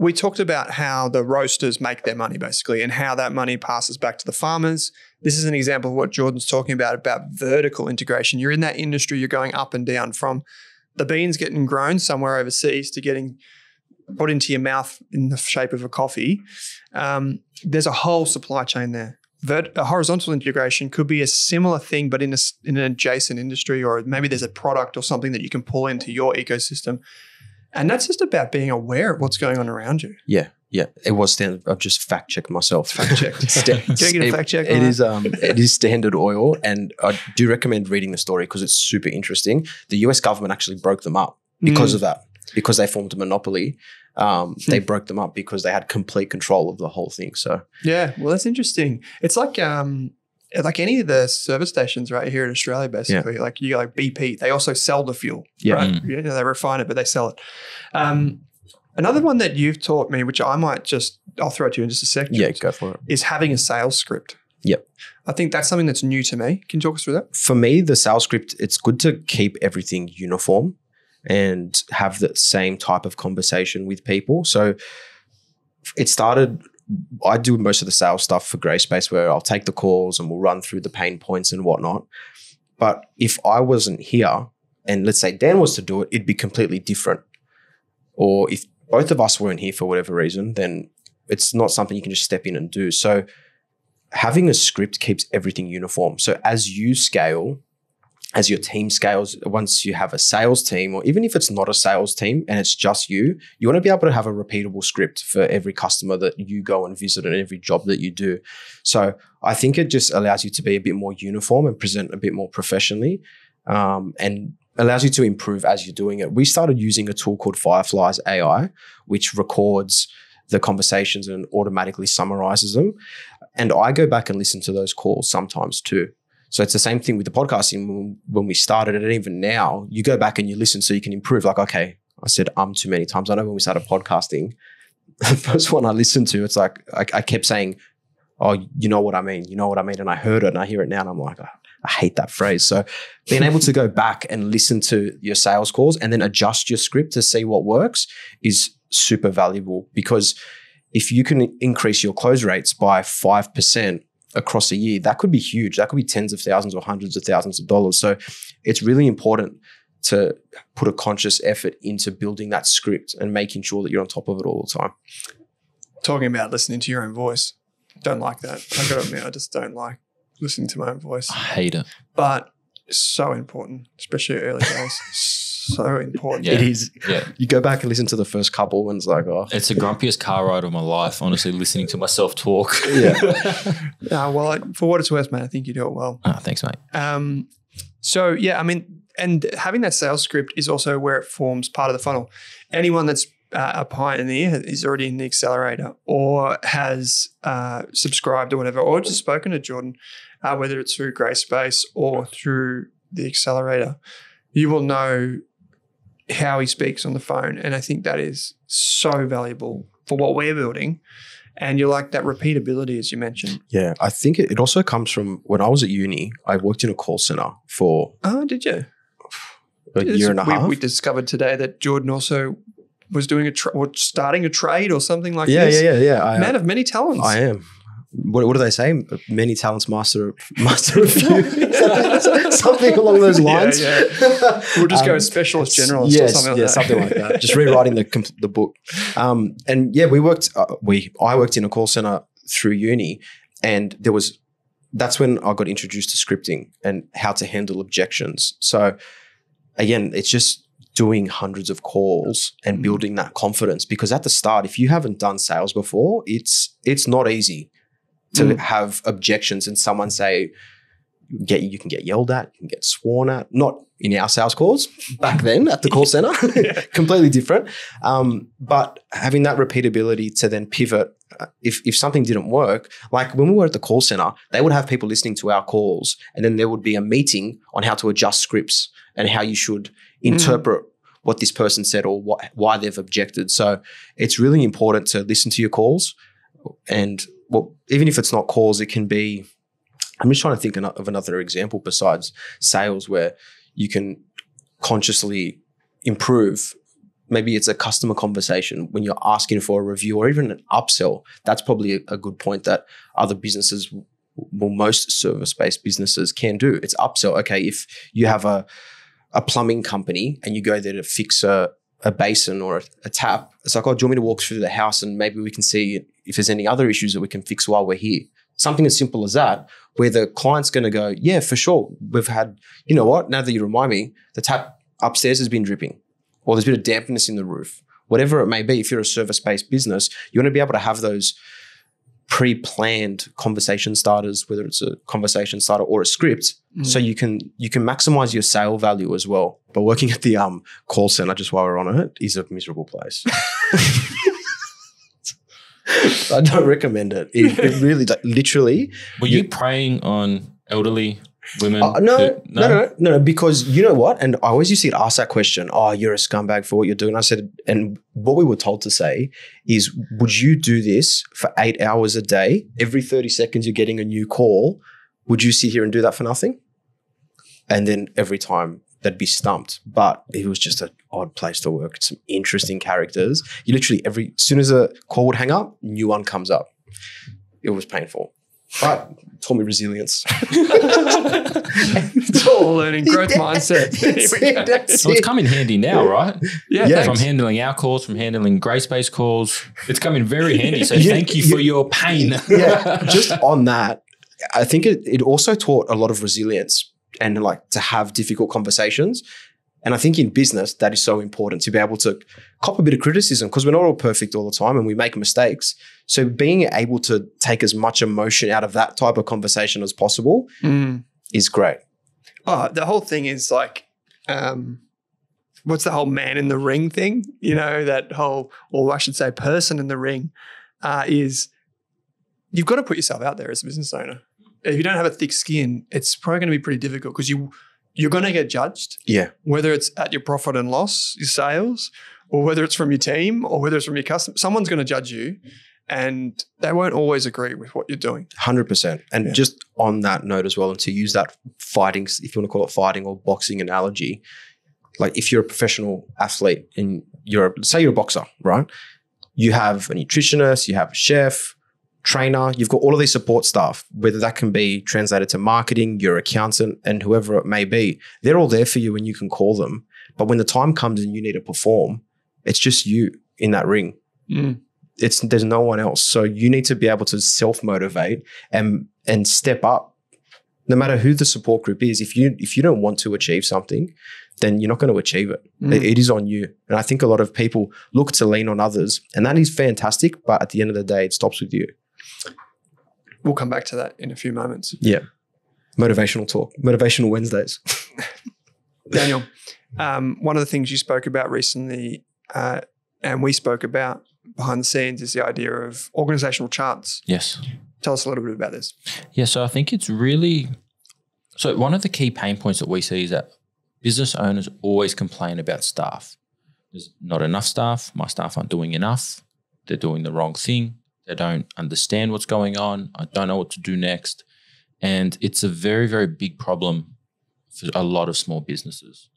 We talked about how the roasters make their money, basically, and how that money passes back to the farmers. This is an example of what Jordan's talking about vertical integration. You're in that industry, you're going up and down from the beans getting grown somewhere overseas to getting put into your mouth in the shape of a coffee. There's a whole supply chain there. A horizontal integration could be a similar thing, but in an adjacent industry, or maybe there's a product or something that you can pull into your ecosystem. And that's just about being aware of what's going on around you. Yeah. It was Standard. I've just fact-checked myself. Fact-checked. Can you get a fact-check? It is Standard Oil, and I do recommend reading the story because it's super interesting. The US government actually broke them up because of that, because they formed a monopoly. They broke them up because they had complete control of the whole thing. So yeah, well, that's interesting. It's like any of the service stations right here in Australia, basically, like you got like BP, they also sell the fuel, right? You know, they refine it, but they sell it. Another one that you've taught me, which I'll throw it to you in just a second. Yeah, go for it. Is having a sales script. Yep. I think that's something that's new to me. Can you talk us through that? For me, the sales script, it's good to keep everything uniform and have the same type of conversation with people. So it started, I do most of the sales stuff for Grayspace, where I'll take the calls and we'll run through the pain points and whatnot. But if I wasn't here and let's say Dan was to do it, it'd be completely different. Or if both of us weren't here for whatever reason, then it's not something you can just step in and do. So having a script keeps everything uniform. So as you scale, as your team scales, once you have a sales team, or even if it's not a sales team and it's just you, you want to be able to have a repeatable script for every customer that you go and visit and every job that you do. So I think it just allows you to be a bit more uniform and present a bit more professionally, and allows you to improve as you're doing it. We started using a tool called Fireflies AI, which records the conversations and automatically summarizes them. And I go back and listen to those calls sometimes too. So it's the same thing with the podcasting when we started, and even now you go back and you listen so you can improve. Like, okay, I said too many times. I know when we started podcasting, the first one I listened to, it's like I kept saying, oh, you know what I mean? You know what I mean? And I heard it and I hear it now and I'm like, I hate that phrase. So being able to go back and listen to your sales calls and then adjust your script to see what works is super valuable, because if you can increase your close rates by 5% across a year, that could be huge. That could be tens of thousands or hundreds of thousands of dollars. So it's really important to put a conscious effort into building that script and making sure that you're on top of it all the time. Talking about listening to your own voice. Don't like that. I got to admit, I just don't like listening to my own voice. I hate it. But it's so important, especially early days. So important. Yeah. It is. Yeah. You go back and listen to the first couple and it's like, oh. It's the grumpiest car ride of my life, honestly, listening to myself talk. Yeah. For what it's worth, mate, I think you do it well. Oh, thanks, mate. So, yeah, I mean, and having that sales script is also where it forms part of the funnel. Anyone that's a pioneer is already in the accelerator or has subscribed or whatever, or just spoken to Jordan, whether it's through Grayspace or through the accelerator, you will know how he speaks on the phone. And I think that is so valuable for what we're building. And you're like that repeatability, as you mentioned. Yeah. I think it also comes from when I was at uni, I worked in a call center for— Oh, did you? A year and a half. We discovered today that Jordan also was doing starting a trade or something like this. Yeah. Man of many talents. I am. What do they say? Many talents, master of few. Something along those lines. Yeah. We'll just go specialist generalist or something like that. Just rewriting the book. And yeah, I worked in a call center through uni, and that's when I got introduced to scripting and how to handle objections. So again, it's just doing hundreds of calls and building that confidence, because at the start, if you haven't done sales before, it's not easy to have objections and someone say, you can get yelled at, you can get sworn at. Not in our sales calls back then at the call center, completely different. But having that repeatability to then pivot, if something didn't work, like when we were at the call center, they would have people listening to our calls, and then there would be a meeting on how to adjust scripts and how you should interpret what this person said or why they've objected. So it's really important to listen to your calls, and even if it's not calls, it can be— I'm just trying to think of another example besides sales where you can consciously improve. Maybe it's a customer conversation when you're asking for a review or even an upsell. That's probably a good point that other businesses, well, most service-based businesses can do. It's upsell. Okay, if you have a plumbing company and you go there to fix a basin or a tap, it's like, oh, do you want me to walk through the house and maybe we can see if there's any other issues that we can fix while we're here? Something as simple as that, where the client's going to go, yeah, for sure. We've had, you know what, now that you remind me, the tap upstairs has been dripping, or there's been a dampness in the roof, whatever it may be. If you're a service-based business, you want to be able to have those pre-planned conversation starters, whether it's a conversation starter or a script, so you can maximize your sale value as well. But working at the call center, just while we're on it, is a miserable place. I don't recommend it. It really, like, literally. Were you preying on elderly women? No, because you know what? And I always used to get asked that question, oh, you're a scumbag for what you're doing. I said, and what we were told to say is, would you do this for 8 hours a day? Every 30 seconds you're getting a new call. Would you sit here and do that for nothing? And then every time they'd be stumped. But it was just an odd place to work. Some interesting characters. You literally, as soon as a call would hang up, new one comes up. It was painful. But it taught me resilience. It's all learning, growth mindset. Well, it's come in handy now, right? Yeah. From handling our calls, from handling Grayspace calls. It's come in very handy. So thank you for your pain. Yeah. Just on that, I think it also taught a lot of resilience, and like to have difficult conversations. And I think in business, that is so important, to be able to cop a bit of criticism, because we're not all perfect all the time and we make mistakes. So being able to take as much emotion out of that type of conversation as possible is great. The whole thing is like what's the whole man in the ring thing? You know, that whole, or I should say person in the ring, is you've got to put yourself out there as a business owner. If you don't have a thick skin, it's probably going to be pretty difficult because you're going to get judged. Yeah. Whether it's at your profit and loss, your sales, or whether it's from your team or whether it's from your customer, someone's going to judge you and they won't always agree with what you're doing. 100%. And just on that note as well, and to use that fighting, if you want to call it fighting or boxing analogy, like if you're a professional athlete and you're, say you're a boxer, right? You have a nutritionist, you have a chef, trainer, you've got all of these support staff, whether that can be translated to marketing, your accountant, and whoever it may be, they're all there for you and you can call them. But when the time comes and you need to perform, it's just you in that ring. Mm. There's no one else. So you need to be able to self-motivate and step up. No matter who the support group is, if you don't want to achieve something, then you're not going to achieve it. Mm. It is on you. And I think a lot of people look to lean on others, and that is fantastic. But at the end of the day, it stops with you. We'll come back to that in a few moments. Yeah. Motivational talk. Motivational Wednesdays. Daniel, one of the things you spoke about recently and we spoke about behind the scenes is the idea of organizational charts. Yes. Tell us a little bit about this. Yeah. So I think it's really, so one of the key pain points that we see is that business owners always complain about staff. There's not enough staff. My staff aren't doing enough. They're doing the wrong thing. They don't understand what's going on. I don't know what to do next. And it's a very, very big problem for a lot of small businesses.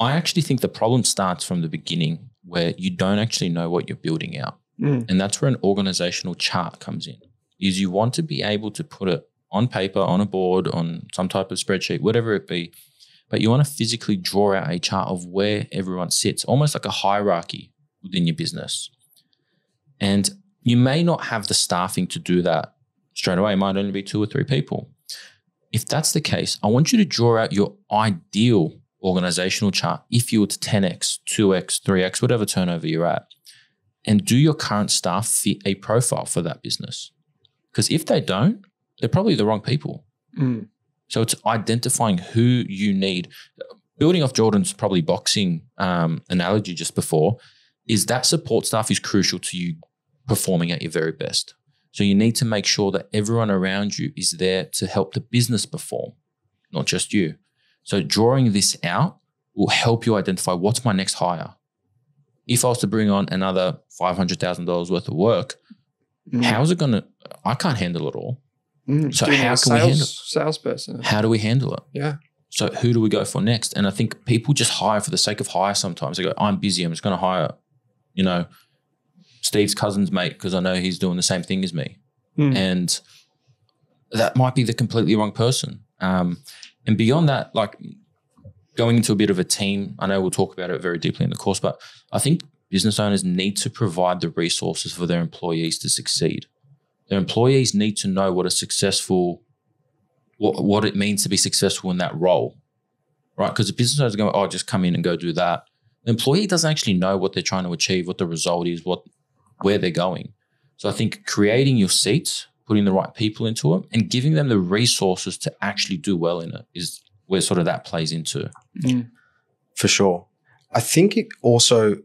I actually think the problem starts from the beginning where you don't actually know what you're building out. Mm. And that's where an organizational chart comes in, is you want to be able to put it on paper, on a board, on some type of spreadsheet, whatever it be, but you want to physically draw out a chart of where everyone sits, almost like a hierarchy within your business. And you may not have the staffing to do that straight away. It might only be 2 or 3 people. If that's the case, I want you to draw out your ideal organizational chart if you were to 10X, 2X, 3X, whatever turnover you're at, and do your current staff fit a profile for that business? Because if they don't, they're probably the wrong people. Mm. So it's identifying who you need. Building off Jordan's probably boxing analogy just before, is that support staff is crucial to you performing at your very best. So you need to make sure that everyone around you is there to help the business perform, not just you. So drawing this out will help you identify what's my next hire. If I was to bring on another $500,000 worth of work, how's it going to, I can't handle it all. So how can we handle it? Salesperson. How do we handle it? Yeah. So who do we go for next? And I think people just hire for the sake of hire sometimes. They go, I'm busy. I'm just going to hire, you know, Steve's cousin's mate because I know he's doing the same thing as me. Mm. And that might be the completely wrong person. And beyond that, like going into a bit of a team, I know we'll talk about it very deeply in the course, but I think business owners need to provide the resources for their employees to succeed. Their employees need to know what a successful, what it means to be successful in that role, right? Because the business owners are going, oh, just come in and go do that. The employee doesn't actually know what they're trying to achieve, what the result is, where they're going. So I think creating your seats, putting the right people into it and giving them the resources to actually do well in it is where sort of that plays into. Mm. For sure. I think it also,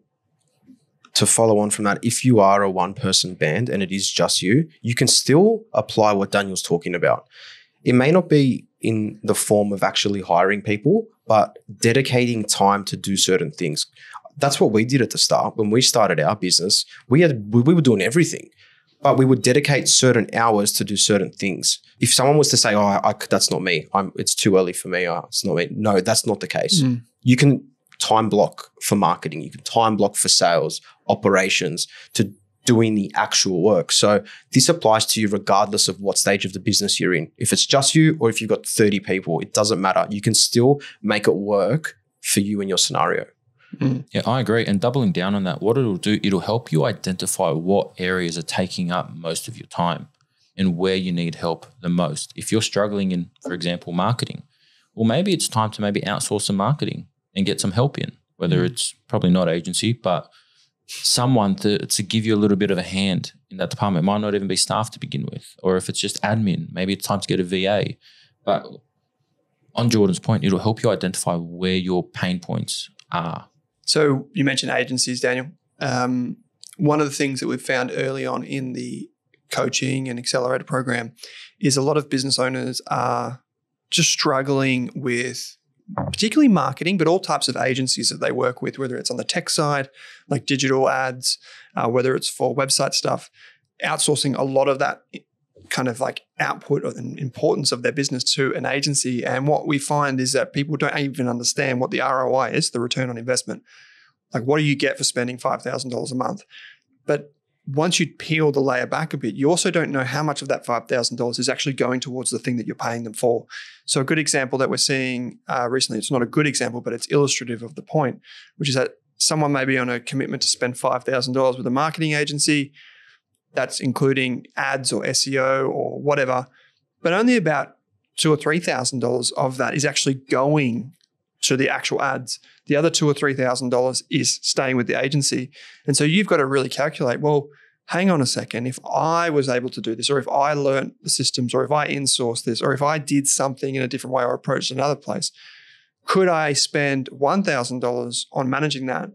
to follow on from that, if you are a one-person band and it is just you, you can still apply what Daniel's talking about. It may not be in the form of actually hiring people, but dedicating time to do certain things. That's what we did at the start. When we started our business, we were doing everything, but we would dedicate certain hours to do certain things. If someone was to say, oh, that's not me. It's too early for me. Oh, it's not me. No, that's not the case. Mm. You can time block for marketing. You can time block for sales, operations, to doing the actual work. So this applies to you regardless of what stage of the business you're in. If it's just you or if you've got 30 people, it doesn't matter. You can still make it work for you and your scenario. Mm. Yeah, I agree. And doubling down on that, what it'll do, it'll help you identify what areas are taking up most of your time and where you need help the most. If you're struggling in, for example, marketing, well, maybe it's time to maybe outsource some marketing and get some help in, whether it's probably not agency, but someone to give you a little bit of a hand in that department. It might not even be staff to begin with, or if it's just admin, maybe it's time to get a VA. But on Jordan's point, it'll help you identify where your pain points are So you mentioned agencies, Daniel. One of the things that we've found early on in the coaching and accelerator program is a lot of business owners are just struggling with particularly marketing, but all types of agencies that they work with, whether it's on the tech side, like digital ads, whether it's for website stuff, outsourcing a lot of that kind of like output or the importance of their business to an agency. And what we find is that people don't even understand what the ROI is, the return on investment. Like, what do you get for spending $5,000 a month? But once you peel the layer back a bit, you also don't know how much of that $5,000 is actually going towards the thing that you're paying them for. So a good example that we're seeing recently, it's not a good example, but it's illustrative of the point, which is that someone may be on a commitment to spend $5,000 with a marketing agency. That's including ads or SEO or whatever, but only about $2,000 or $3,000 of that is actually going to the actual ads. The other $2,000 or $3,000 is staying with the agency. And so you've got to really calculate, well, hang on a second, if I was able to do this, or if I learned the systems, or if I insourced this, or if I did something in a different way or approached another place, could I spend $1,000 on managing that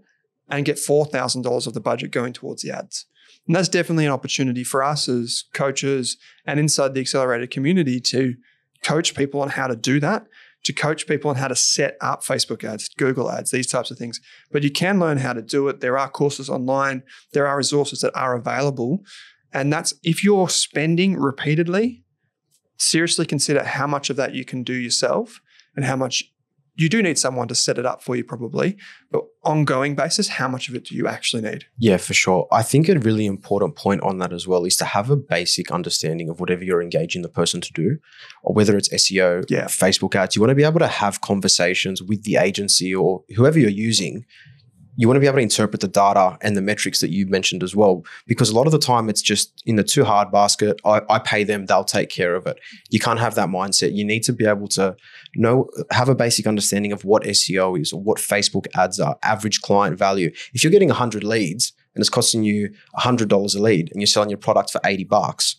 and get $4,000 of the budget going towards the ads? And that's definitely an opportunity for us as coaches and inside the Accelerator community to coach people on how to do that, to coach people on how to set up Facebook ads, Google ads, these types of things. But you can learn how to do it. There are courses online. There are resources that are available. And that's, if you're spending repeatedly, seriously consider how much of that you can do yourself and how much you do need someone to set it up for you probably, but ongoing basis, how much of it do you actually need? Yeah, for sure. I think a really important point on that as well is to have a basic understanding of whatever you're engaging the person to do, or whether it's SEO, Facebook ads. You want to be able to have conversations with the agency or whoever you're using. You want to be able to interpret the data and the metrics that you mentioned as well, because a lot of the time it's just in the too hard basket. I pay them, they'll take care of it. You can't have that mindset. You need to be able to have a basic understanding of what SEO is, or what Facebook ads are, average client value. If you're getting 100 leads and it's costing you $100 a lead and you're selling your product for $80,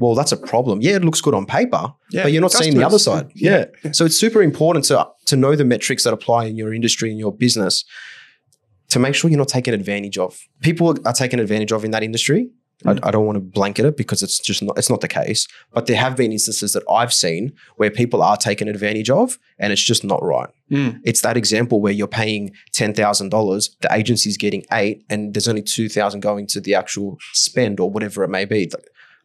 well, that's a problem. Yeah, it looks good on paper, but you're not seeing the other side. Yeah. So it's super important to know the metrics that apply in your industry, in your business, to make sure you're not taken advantage of. People are taken advantage of in that industry. I don't want to blanket it because it's just not the case. But there have been instances that I've seen where people are taken advantage of, and it's just not right. It's that example where you're paying $10,000, the agency's getting $8,000, and there's only $2,000 going to the actual spend or whatever it may be.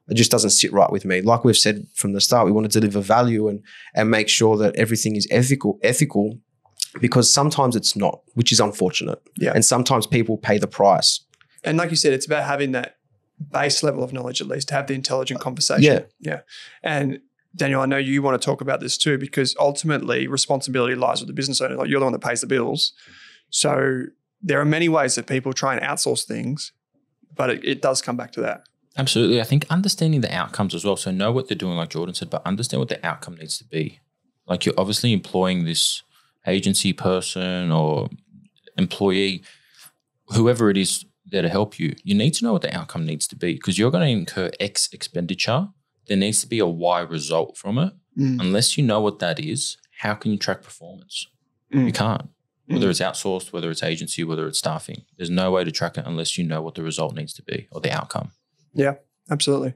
It just doesn't sit right with me. Like we've said from the start, we want to deliver value and make sure that everything is ethical. Because sometimes it's not, which is unfortunate. Yeah. And sometimes people pay the price. And like you said, it's about having that base level of knowledge, at least, to have the intelligent conversation. Yeah. And Daniel, I know you want to talk about this too, because ultimately responsibility lies with the business owner. Like, you're the one that pays the bills. So there are many ways that people try and outsource things, but it does come back to that. Absolutely. I think understanding the outcomes as well. So know what they're doing, like Jordan said, but understand what the outcome needs to be. Like, you're obviously employing this agency person or employee, whoever it is there to help you, you need to know what the outcome needs to be, because you're going to incur X expenditure. There needs to be a Y result from it. Unless you know what that is, how can you track performance? You can't. Whether it's outsourced, whether it's agency, whether it's staffing, there's no way to track it unless you know what the result needs to be or the outcome. Yeah, absolutely.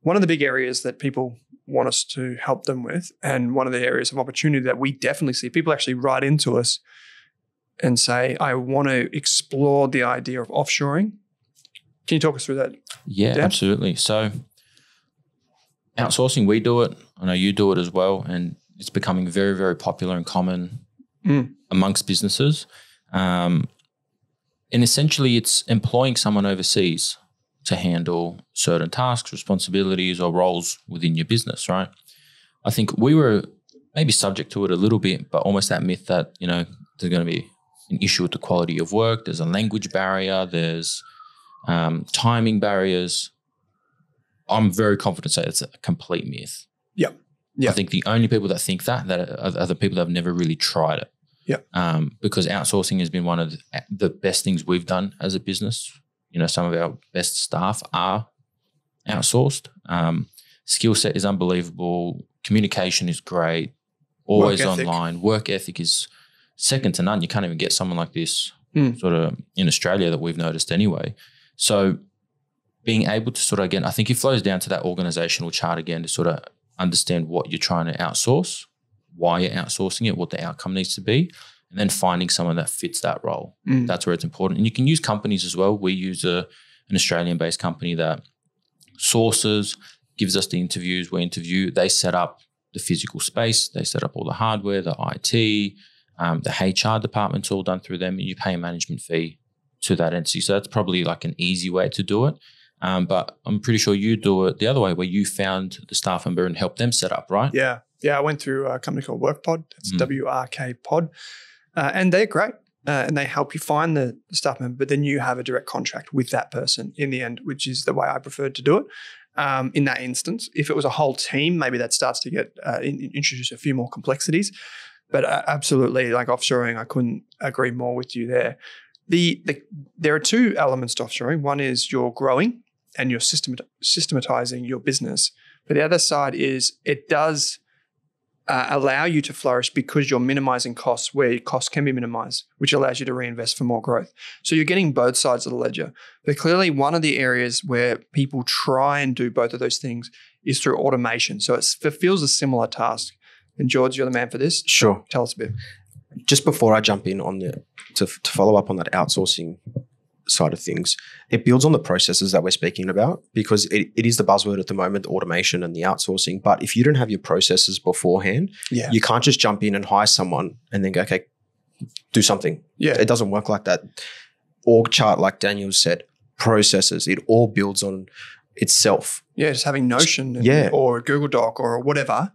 One of the big areas that people want us to help them with, and one of the areas of opportunity that we definitely see, people actually write into us and say, I want to explore the idea of offshoring. Can you talk us through that? Yeah, Dan? Absolutely. So outsourcing, we do it. I know you do it as well. And it's becoming very, very popular and common amongst businesses. And essentially it's employing someone overseas to handle certain tasks, responsibilities, or roles within your business, right? I think we were maybe subject to it a little bit, but almost that myth that, you know, there's going to be an issue with the quality of work, there's a language barrier, there's timing barriers. I'm very confident to say it's a complete myth. Yeah. I think the only people that think that are the people that have never really tried it. Yeah. Because outsourcing has been one of the best things we've done as a business. You know, some of our best staff are outsourced. Skill set is unbelievable. Communication is great. Always online. Work ethic is second to none. You can't even get someone like this sort of in Australia that we've noticed anyway. So being able to sort of, again, I think it flows down to that organizational chart again to sort of understand what you're trying to outsource, why you're outsourcing it, what the outcome needs to be, and then finding someone that fits that role. That's where it's important. And you can use companies as well. We use an Australian-based company that sources, gives us the interviews, we interview, they set up the physical space, they set up all the hardware, the IT, the HR department's all done through them, and you pay a management fee to that entity. So that's probably like an easy way to do it. But I'm pretty sure you do it the other way where you found the staff member and helped them set up, right? Yeah. Yeah, I went through a company called WorkPod. It's WRK Pod. And they're great. And they help you find the staff member, but then you have a direct contract with that person in the end, which is the way I preferred to do it. In that instance, if it was a whole team, maybe that starts to get introduce a few more complexities. But absolutely, like offshoring, I couldn't agree more with you there. There are two elements to offshoring. One is you're growing and you're systematizing your business. But the other side is it does allow you to flourish because you're minimizing costs where costs can be minimized, which allows you to reinvest for more growth. So you're getting both sides of the ledger. But clearly one of the areas where people try and do both of those things is through automation. So it fulfills a similar task. And George, you're the man for this. Sure. So tell us a bit. Just before I jump in on to follow up on that outsourcing side of things, it builds on the processes that we're speaking about because it is the buzzword at the moment, automation and the outsourcing. But if you don't have your processes beforehand, you can't just jump in and hire someone and then go, okay, do something. Yeah. It doesn't work like that. Org chart, like Daniel said, processes, it all builds on itself. Yeah, just having Notion or a Google Doc or whatever.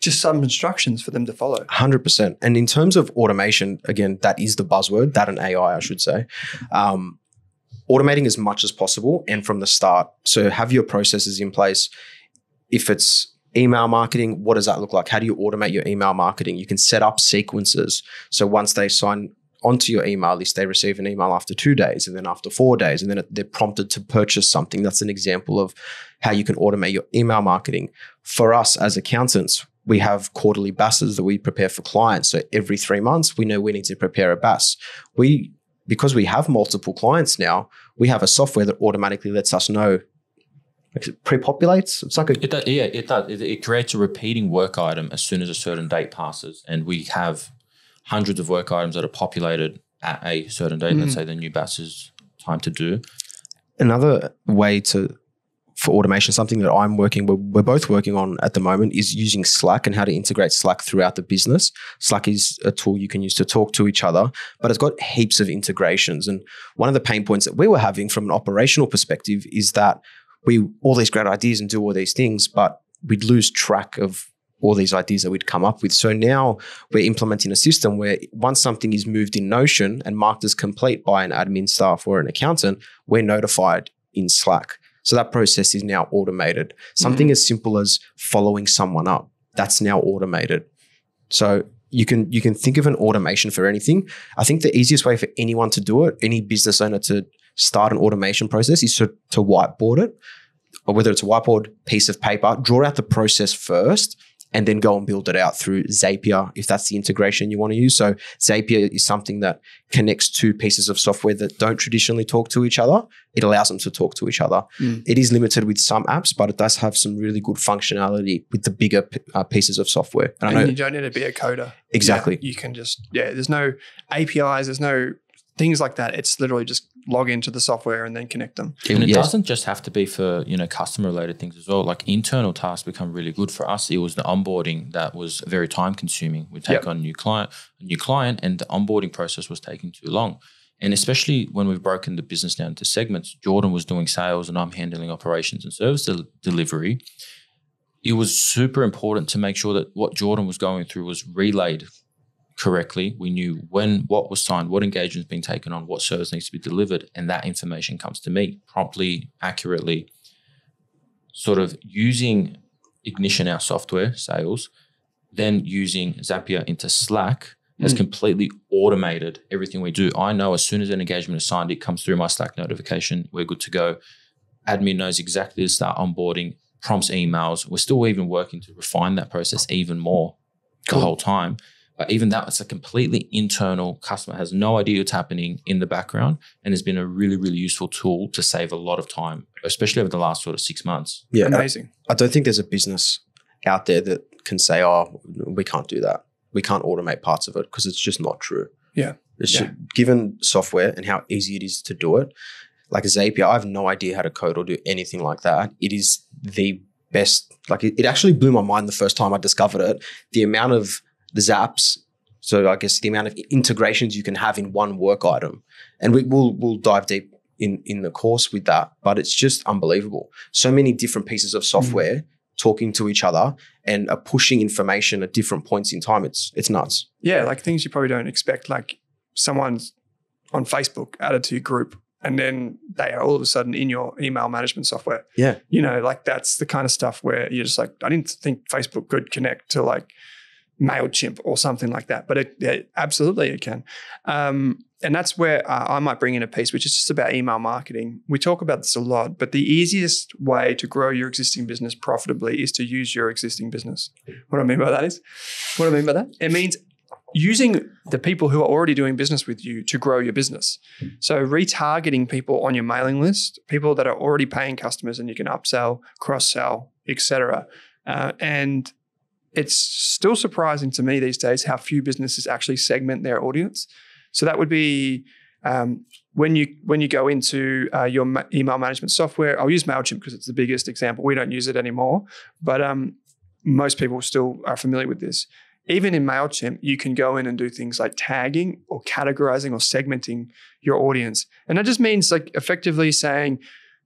Just some instructions for them to follow. 100%. And in terms of automation, again, that is the buzzword, that and AI, I should say. Automating as much as possible and from the start. So have your processes in place. If it's email marketing, what does that look like? How do you automate your email marketing? You can set up sequences. So once they sign onto your email list, they receive an email after 2 days and then after 4 days, and then they're prompted to purchase something. That's an example of how you can automate your email marketing. For us as accountants, we have quarterly BASs that we prepare for clients. So every 3 months, we know we need to prepare a BAS. Because we have multiple clients now, we have a software that automatically lets us know. It pre-populates. It's like it does. It creates a repeating work item as soon as a certain date passes. And we have hundreds of work items that are populated at a certain date. Let's say the new BAS is time to do. Another way for automation, something that we're both working on at the moment is using Slack and how to integrate Slack throughout the business. Slack is a tool you can use to talk to each other, but it's got heaps of integrations. And one of the pain points that we were having from an operational perspective is that we all these great ideas and do all these things, but we'd lose track of all these ideas that we'd come up with. So now we're implementing a system where once something is moved in Notion and marked as complete by an admin staff or an accountant, we're notified in Slack. So that process is now automated. Something as simple as following someone up, that's now automated. So you can think of an automation for anything. I think the easiest way for anyone to do it, any business owner to start an automation process is to whiteboard it, or whether it's a whiteboard, piece of paper, draw out the process first and then go and build it out through Zapier if that's the integration you want to use. So Zapier is something that connects two pieces of software that don't traditionally talk to each other. It allows them to talk to each other. It is limited with some apps, but it does have some really good functionality with the bigger pieces of software. And you don't need to be a coder. Exactly. You can just, there's no APIs, there's no things like that. It's literally just log into the software and then connect them. And it doesn't just have to be for, customer related things as well. Like internal tasks become really good for us. It was the onboarding that was very time consuming. We take on a new client and the onboarding process was taking too long. And especially when we've broken the business down into segments, Jordan was doing sales and I'm handling operations and service delivery. It was super important to make sure that what Jordan was going through was relayed correctly. We knew what was signed, what engagement's been taken on, what service needs to be delivered, and that information comes to me promptly, accurately, sort of using Ignition, our software sales, then using Zapier into Slack has completely automated everything we do. I know as soon as an engagement is signed, it comes through my Slack notification. We're good to go. Admin knows exactly to start onboarding, prompts emails. We're still even working to refine that process even more the whole time. Even that, it's a completely internal customer, has no idea what's happening in the background, and has been a really, really useful tool to save a lot of time, especially over the last sort of 6 months. Yeah, amazing. I don't think there's a business out there that can say, oh, we can't do that. We can't automate parts of it, because it's just not true. Yeah. Given software and how easy it is to do it, like Zapier, I have no idea how to code or do anything like that. It is the best. Like it actually blew my mind the first time I discovered it. The amount of the zaps, so I guess the amount of integrations you can have in one work item. And we'll dive deep in the course with that, but it's just unbelievable. So many different pieces of software talking to each other and are pushing information at different points in time. It's nuts. Yeah, like things you probably don't expect, like someone's on Facebook added to your group, and then they are all of a sudden in your email management software. Yeah. You know, like that's the kind of stuff where you're just like, I didn't think Facebook could connect to like MailChimp or something like that, but it absolutely it can. And that's where I might bring in a piece, which is just about email marketing. We talk about this a lot, but the easiest way to grow your existing business profitably is to use your existing business. What I mean by that? It means using the people who are already doing business with you to grow your business. So retargeting people on your mailing list, people that are already paying customers, and you can upsell, cross-sell, etc. And it's still surprising to me these days how few businesses actually segment their audience. So that would be when you go into your email management software. I'll use MailChimp because it's the biggest example. We don't use it anymore, but most people still are familiar with this. Even in MailChimp, you can go in and do things like tagging or categorizing or segmenting your audience. And that just means like effectively saying,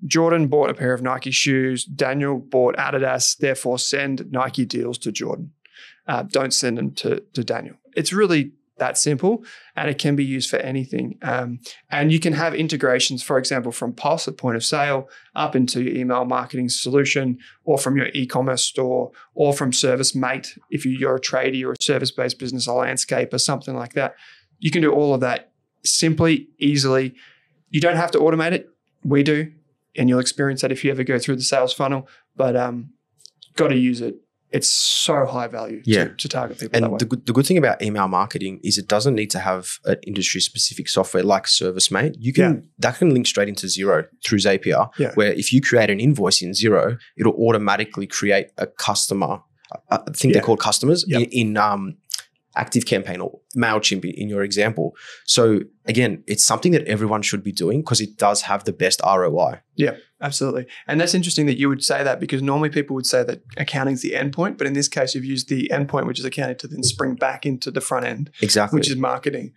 Jordan bought a pair of Nike shoes. Daniel bought Adidas. Therefore, send Nike deals to Jordan. Don't send them to Daniel. It's really that simple, and it can be used for anything. And you can have integrations, for example, from POS, at point of sale, up into your email marketing solution, or from your e-commerce store, or from ServiceMate if you're a tradie or a service-based business, or landscape, or something like that. You can do all of that simply, easily. You don't have to automate it. We do. And you'll experience that if you ever go through the sales funnel, but got to use it. It's so high value to target people. And that way. The good thing about email marketing is it doesn't need to have an industry-specific software like ServiceMate. You can that can link straight into Xero through Zapier, where if you create an invoice in Xero, it'll automatically create a customer. I think they're called customers in ActiveCampaign or MailChimp in your example. So again, it's something that everyone should be doing because it does have the best ROI. Yeah, absolutely. And that's interesting that you would say that, because normally people would say that accounting is the endpoint, but in this case, you've used the endpoint, which is accounting, to then spring back into the front end, which is marketing.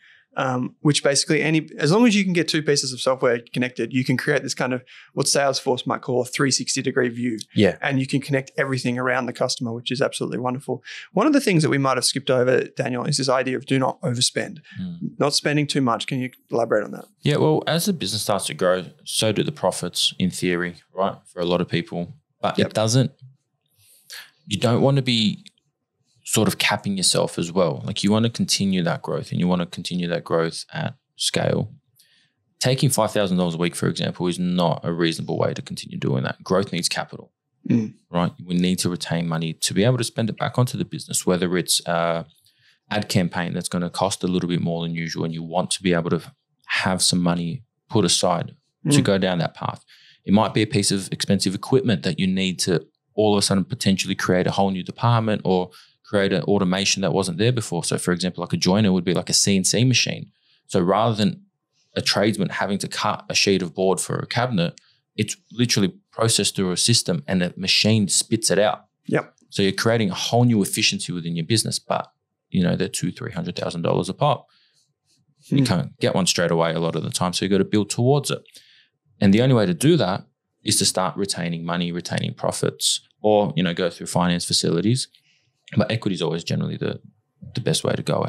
Which basically, as long as you can get two pieces of software connected, you can create this kind of what Salesforce might call a 360-degree view. Yeah. And you can connect everything around the customer, which is absolutely wonderful. One of the things that we might have skipped over, Daniel, is this idea of do not overspend, not spending too much. Can you elaborate on that? Yeah, well, as the business starts to grow, so do the profits in theory, right, for a lot of people. But it doesn't – you don't want to be – sort of capping yourself as well. Like you want to continue that growth, and you want to continue that growth at scale. Taking $5,000 a week, for example, is not a reasonable way to continue doing that. Growth needs capital, right? We need to retain money to be able to spend it back onto the business, whether it's ad campaign that's going to cost a little bit more than usual, and you want to be able to have some money put aside to go down that path. It might be a piece of expensive equipment that you need to all of a sudden potentially create a whole new department or create an automation that wasn't there before. So, for example, like a joiner would be like a CNC machine. So rather than a tradesman having to cut a sheet of board for a cabinet, it's literally processed through a system and the machine spits it out. Yep. So you're creating a whole new efficiency within your business, but, you know, they're $200,000, $300,000 a pop. You can't get one straight away a lot of the time, so you've got to build towards it. And the only way to do that is to start retaining money, retaining profits, or, you know, go through finance facilities. But equity is always generally the best way to go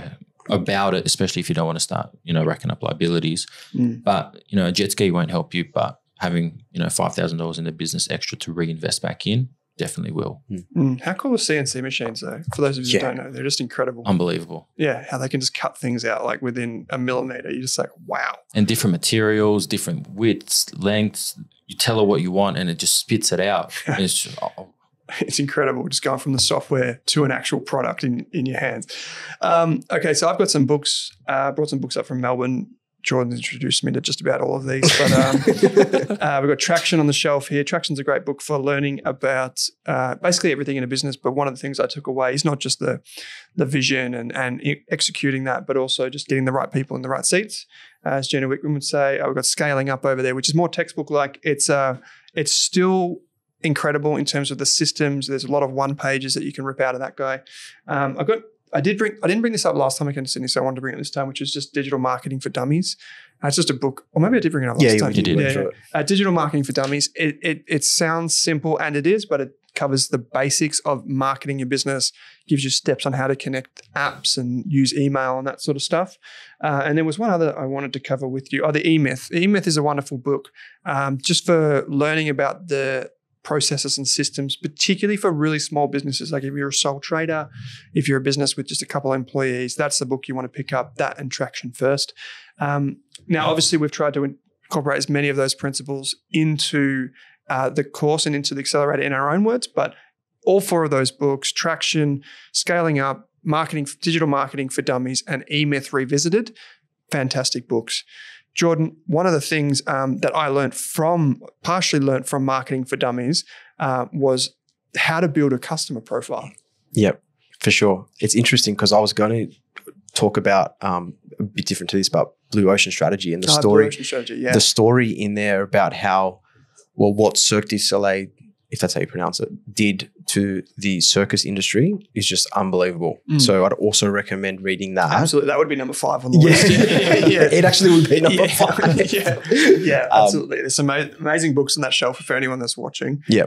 about it, especially if you don't want to start, you know, racking up liabilities. But, you know, a jet ski won't help you, but having, you know, $5,000 in the business extra to reinvest back in definitely will. How cool are CNC machines though? For those of you who don't know, they're just incredible. Unbelievable. Yeah, how they can just cut things out like within a millimeter. You're just like, wow. And different materials, different widths, lengths. You tell her what you want and it just spits it out. And it's just, It's incredible, just going from the software to an actual product in your hands. Okay, so I've got some books. Brought some books up from Melbourne. Jordan's introduced me to just about all of these, but we've got Traction on the shelf here. Traction's a great book for learning about basically everything in a business, but one of the things I took away is not just the vision and executing that, but also just getting the right people in the right seats. As Gino Wickman would say, we've got Scaling Up over there, which is more textbook-like. It's still incredible in terms of the systems. There's a lot of one-pagers that you can rip out of that guy. I didn't bring this up last time I came to Sydney, so I wanted to bring it this time, which is just Digital Marketing for Dummies. It's just a book, or maybe I did bring it up last time. Yeah, you did. Digital Marketing for Dummies. It sounds simple, and it is, but it covers the basics of marketing your business, gives you steps on how to connect apps and use email and that sort of stuff. And there was one other I wanted to cover with you. The E-Myth. The E-Myth is a wonderful book just for learning about the processes and systems, particularly for really small businesses. Like if you're a sole trader, if you're a business with just a couple of employees, that's the book you want to pick up, that and Traction first. Now, obviously, we've tried to incorporate as many of those principles into the course and into the Accelerator in our own words, but all four of those books, Traction, Scaling Up, Digital Marketing for Dummies, and E-Myth Revisited, fantastic books. Jordan, one of the things that I partially learned from Marketing for Dummies was how to build a customer profile. Yep, for sure. It's interesting because I was going to talk about a bit different to this, but Blue Ocean Strategy and the story. Blue Ocean Strategy, yeah. The story in there about what Cirque du Soleil, if that's how you pronounce it, did to the circus industry is just unbelievable. Mm. So I'd also recommend reading that. Absolutely. That would be number 5 on the list. Yeah. It actually would be number 5. Yeah, absolutely. There's some amazing books on that shelf for anyone that's watching. Yeah.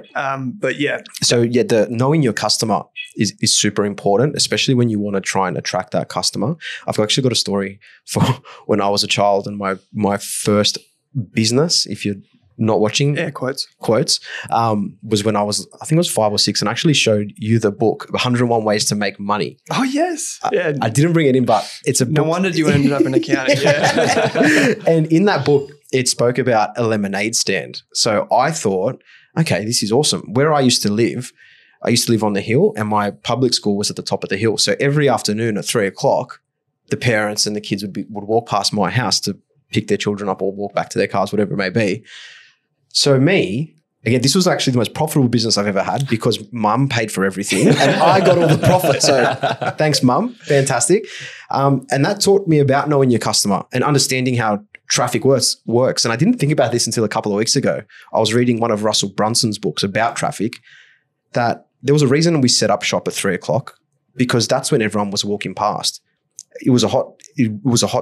But yeah. So yeah, the knowing your customer is super important, especially when you want to try and attract that customer. I've actually got a story for when I was a child and my first business, if you're not watching, air quotes, was when I think it was 5 or 6, and I actually showed you the book 101 Ways to Make Money. Oh yes. I didn't bring it in, but it's a book. No wonder you ended up in accounting. Yeah. And in that book, it spoke about a lemonade stand. So I thought, okay, this is awesome. Where I used to live on the hill, and my public school was at the top of the hill. So every afternoon at 3 o'clock, the parents and the kids would walk past my house to pick their children up or walk back to their cars, whatever it may be. So me, again, this was actually the most profitable business I've ever had because mum paid for everything and I got all the profit. So thanks, mum. Fantastic. And that taught me about knowing your customer and understanding how traffic works. And I didn't think about this until a couple of weeks ago. I was reading one of Russell Brunson's books about traffic, that there was a reason we set up shop at 3 o'clock because that's when everyone was walking past. It was a hot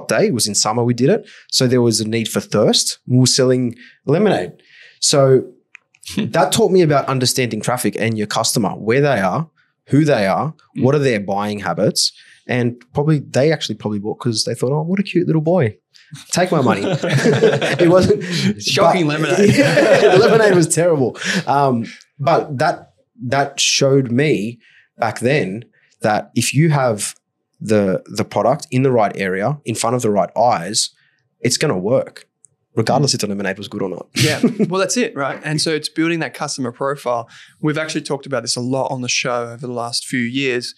day. It was in summer we did it. So there was a need for thirst. We were selling lemonade. So that taught me about understanding traffic and your customer, where they are, who they are, what are their buying habits, and they actually bought because they thought, oh, what a cute little boy. Take my money. It wasn't shocking, but lemonade. Yeah, lemonade was terrible. But that showed me back then that if you have the product in the right area, in front of the right eyes, it's going to work. Regardless if the lemonade was good or not. Yeah. Well, that's it, right? And so it's building that customer profile. We've actually talked about this a lot on the show over the last few years.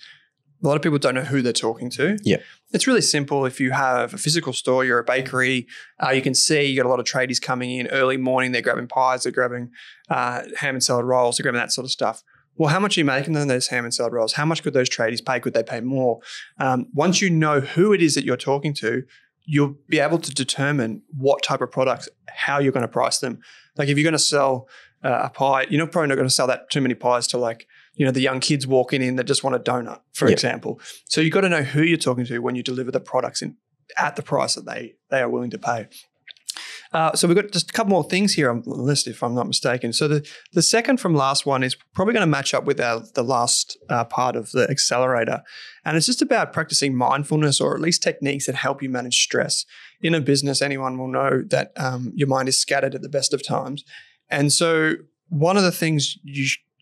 A lot of people don't know who they're talking to. Yeah. It's really simple. If you have a physical store, you're a bakery, you can see you got a lot of tradies coming in early morning. They're grabbing pies, they're grabbing ham and salad rolls, they're grabbing that sort of stuff. Well, how much are you making on those ham and salad rolls? How much could those tradies pay? Could they pay more? Once you know who it is that you're talking to, you'll be able to determine what type of products, how you're going to price them. Like if you're going to sell a pie, you're probably not going to sell that too many pies to the young kids walking in that just want a donut, for example. So you've got to know who you're talking to when you deliver the products at the price that they are willing to pay. So we've got just a couple more things here on the list, if I'm not mistaken. So the second from last one is probably going to match up with the last part of the Accelerator. And it's just about practicing mindfulness, or at least techniques that help you manage stress. In a business, anyone will know that your mind is scattered at the best of times. And so one of the things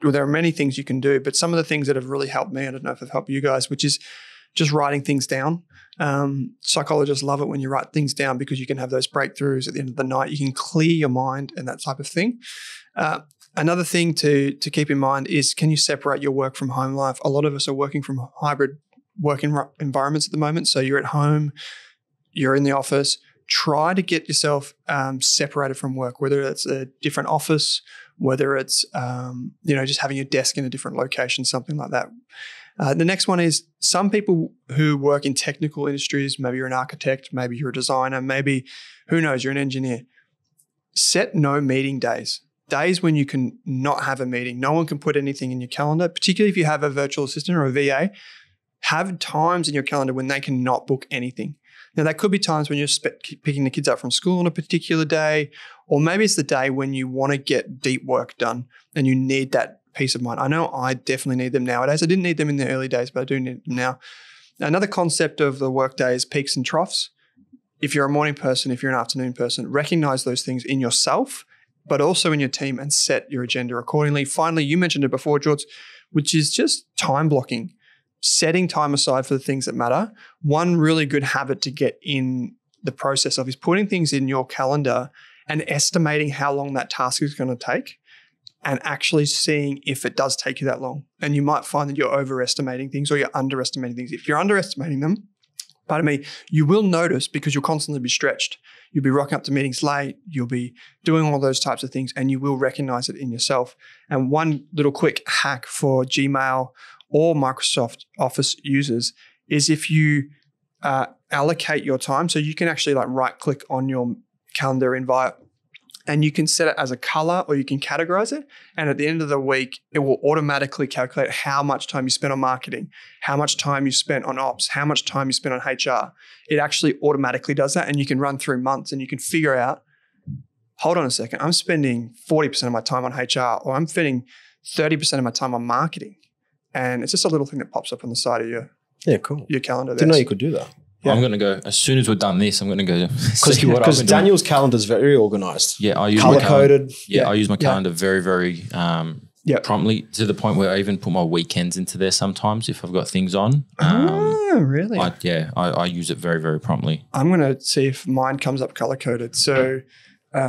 there are many things you can do, but some of the things that have really helped me, I don't know if they've helped you guys, which is just writing things down. Psychologists love it when you write things down because you can have those breakthroughs at the end of the night. You can clear your mind and that type of thing. Another thing to keep in mind is, can you separate your work from home life? A lot of us are working from hybrid working environments at the moment. So you're at home, you're in the office. Try to get yourself separated from work, whether it's a different office, whether it's, just having your desk in a different location, something like that. The next one is, some people who work in technical industries, maybe you're an architect, maybe you're a designer, maybe, who knows, you're an engineer. Set no meeting days. Days when you can not have a meeting. No one can put anything in your calendar, particularly if you have a virtual assistant or a VA. Have times in your calendar when they cannot book anything. Now, that could be times when you're picking the kids up from school on a particular day, or maybe it's the day when you want to get deep work done and you need that peace of mind. I know I definitely need them nowadays. I didn't need them in the early days, but I do need them now. Another concept of the workday is peaks and troughs. If you're a morning person, if you're an afternoon person, recognize those things in yourself, but also in your team, and set your agenda accordingly. Finally, you mentioned it before, George, which is just time blocking. Setting time aside for the things that matter. One really good habit to get in the process of is putting things in your calendar and estimating how long that task is going to take and actually seeing if it does take you that long. And you might find that you're overestimating things or you're underestimating things. If you're underestimating them, you will notice, because you'll constantly be stretched. You'll be rocking up to meetings late. You'll be doing all those types of things, and you will recognize it in yourself. And one little quick hack for Gmail or Microsoft Office users is, if you allocate your time, so you can actually right click on your calendar invite and you can set it as a color or you can categorize it. And at the end of the week, it will automatically calculate how much time you spent on marketing, how much time you spent on ops, how much time you spent on HR. It actually automatically does that, and you can run through months and you can figure out, hold on a second, I'm spending 40% of my time on HR, or I'm spending 30% of my time on marketing. And it's just a little thing that pops up on the side of your calendar. Didn't know you could do that. Yeah. I'm going to go, as soon as we're done this, I'm going to go see what I've been doing. Because Daniel's calendar is very organised. Yeah, I use my calendar. Yeah, I use my calendar very, very promptly, to the point where I even put my weekends into there sometimes if I've got things on. Oh, really? I use it very, very promptly. I'm going to see if mine comes up color-coded. So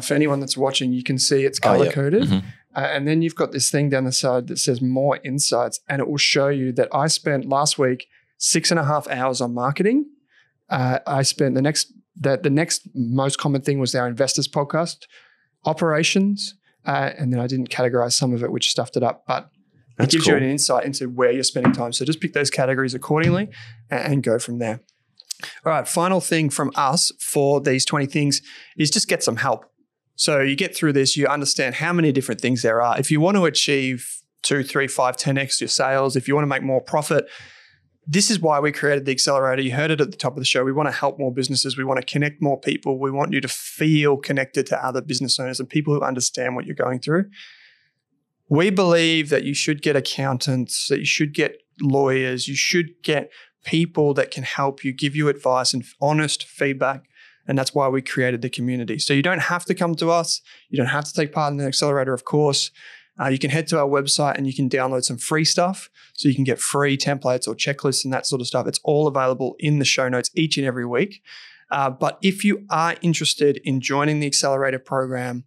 for anyone that's watching, you can see it's color-coded. Oh, yeah. Mm-hmm. And then you've got this thing down the side that says more insights, and it will show you that I spent last week 6.5 hours on marketing. I spent the next most common thing was our investors podcast, operations, and then I didn't categorize some of it, which stuffed it up, but it gives you an insight into where you're spending time. So just pick those categories accordingly and go from there. All right, final thing from us for these 20 things is just get some help. So you get through this, you understand how many different things there are. If you want to achieve 2, 3, 5, 10x your sales, if you want to make more profit, this is why we created the Accelerator. You heard it at the top of the show. We want to help more businesses. We want to connect more people. We want you to feel connected to other business owners and people who understand what you're going through. We believe that you should get accountants, that you should get lawyers, you should get people that can help you, give you advice and honest feedback. And that's why we created the community. So you don't have to come to us. You don't have to take part in the Accelerator, of course. You can head to our website and you can download some free stuff. So you can get free templates or checklists and that sort of stuff. It's all available in the show notes each and every week. But if you are interested in joining the Accelerator program,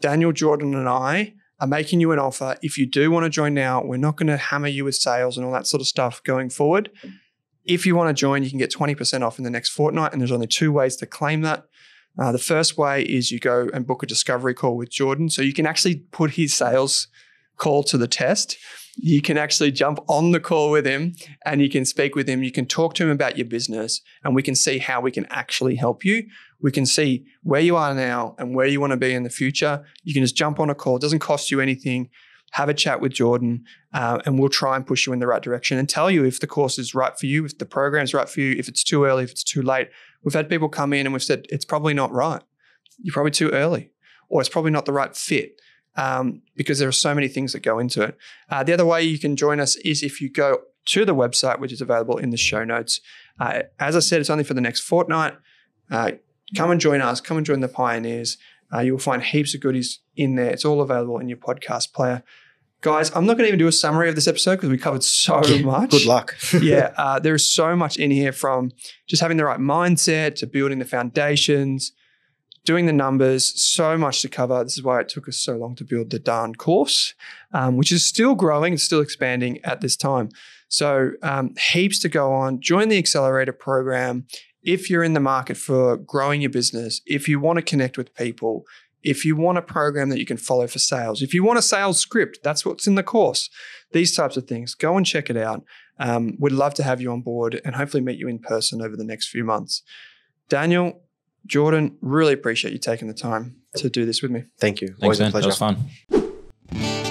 Daniel, Jordan, and I are making you an offer. If you do want to join now, we're not going to hammer you with sales and all that sort of stuff going forward. If you want to join, you can get 20% off in the next fortnight, and there's only 2 ways to claim that. The first way is you go and book a discovery call with Jordan. So you can actually put his sales call to the test. You can actually jump on the call with him and you can speak with him. You can talk to him about your business, and we can see how we can actually help you. We can see where you are now and where you want to be in the future. You can just jump on a call. It doesn't cost you anything. Have a chat with Jordan, and we'll try and push you in the right direction and tell you if the course is right for you, if the program's right for you, if it's too early, if it's too late. We've had people come in and we've said, it's probably not right. You're probably too early, or it's probably not the right fit, because there are so many things that go into it. The other way you can join us is if you go to the website, which is available in the show notes. As I said, it's only for the next fortnight. Come and join us. Come and join the Pioneers. You'll find heaps of goodies in there. It's all available in your podcast player. Guys, I'm not going to even do a summary of this episode because we covered so much. Good luck. There is so much in here, from just having the right mindset to building the foundations doing the numbers, so much to cover. This is why it took us so long to build the darn course, which is still growing and still expanding at this time. So heaps to go on. Join the Accelerator program. If you're in the market for growing your business, if you want to connect with people, if you want a program that you can follow for sales, if you want a sales script, that's what's in the course. These types of things, go and check it out. We'd love to have you on board and hopefully meet you in person over the next few months. Daniel, Jordan, really appreciate you taking the time to do this with me. Thank you. Always a pleasure. That was fun.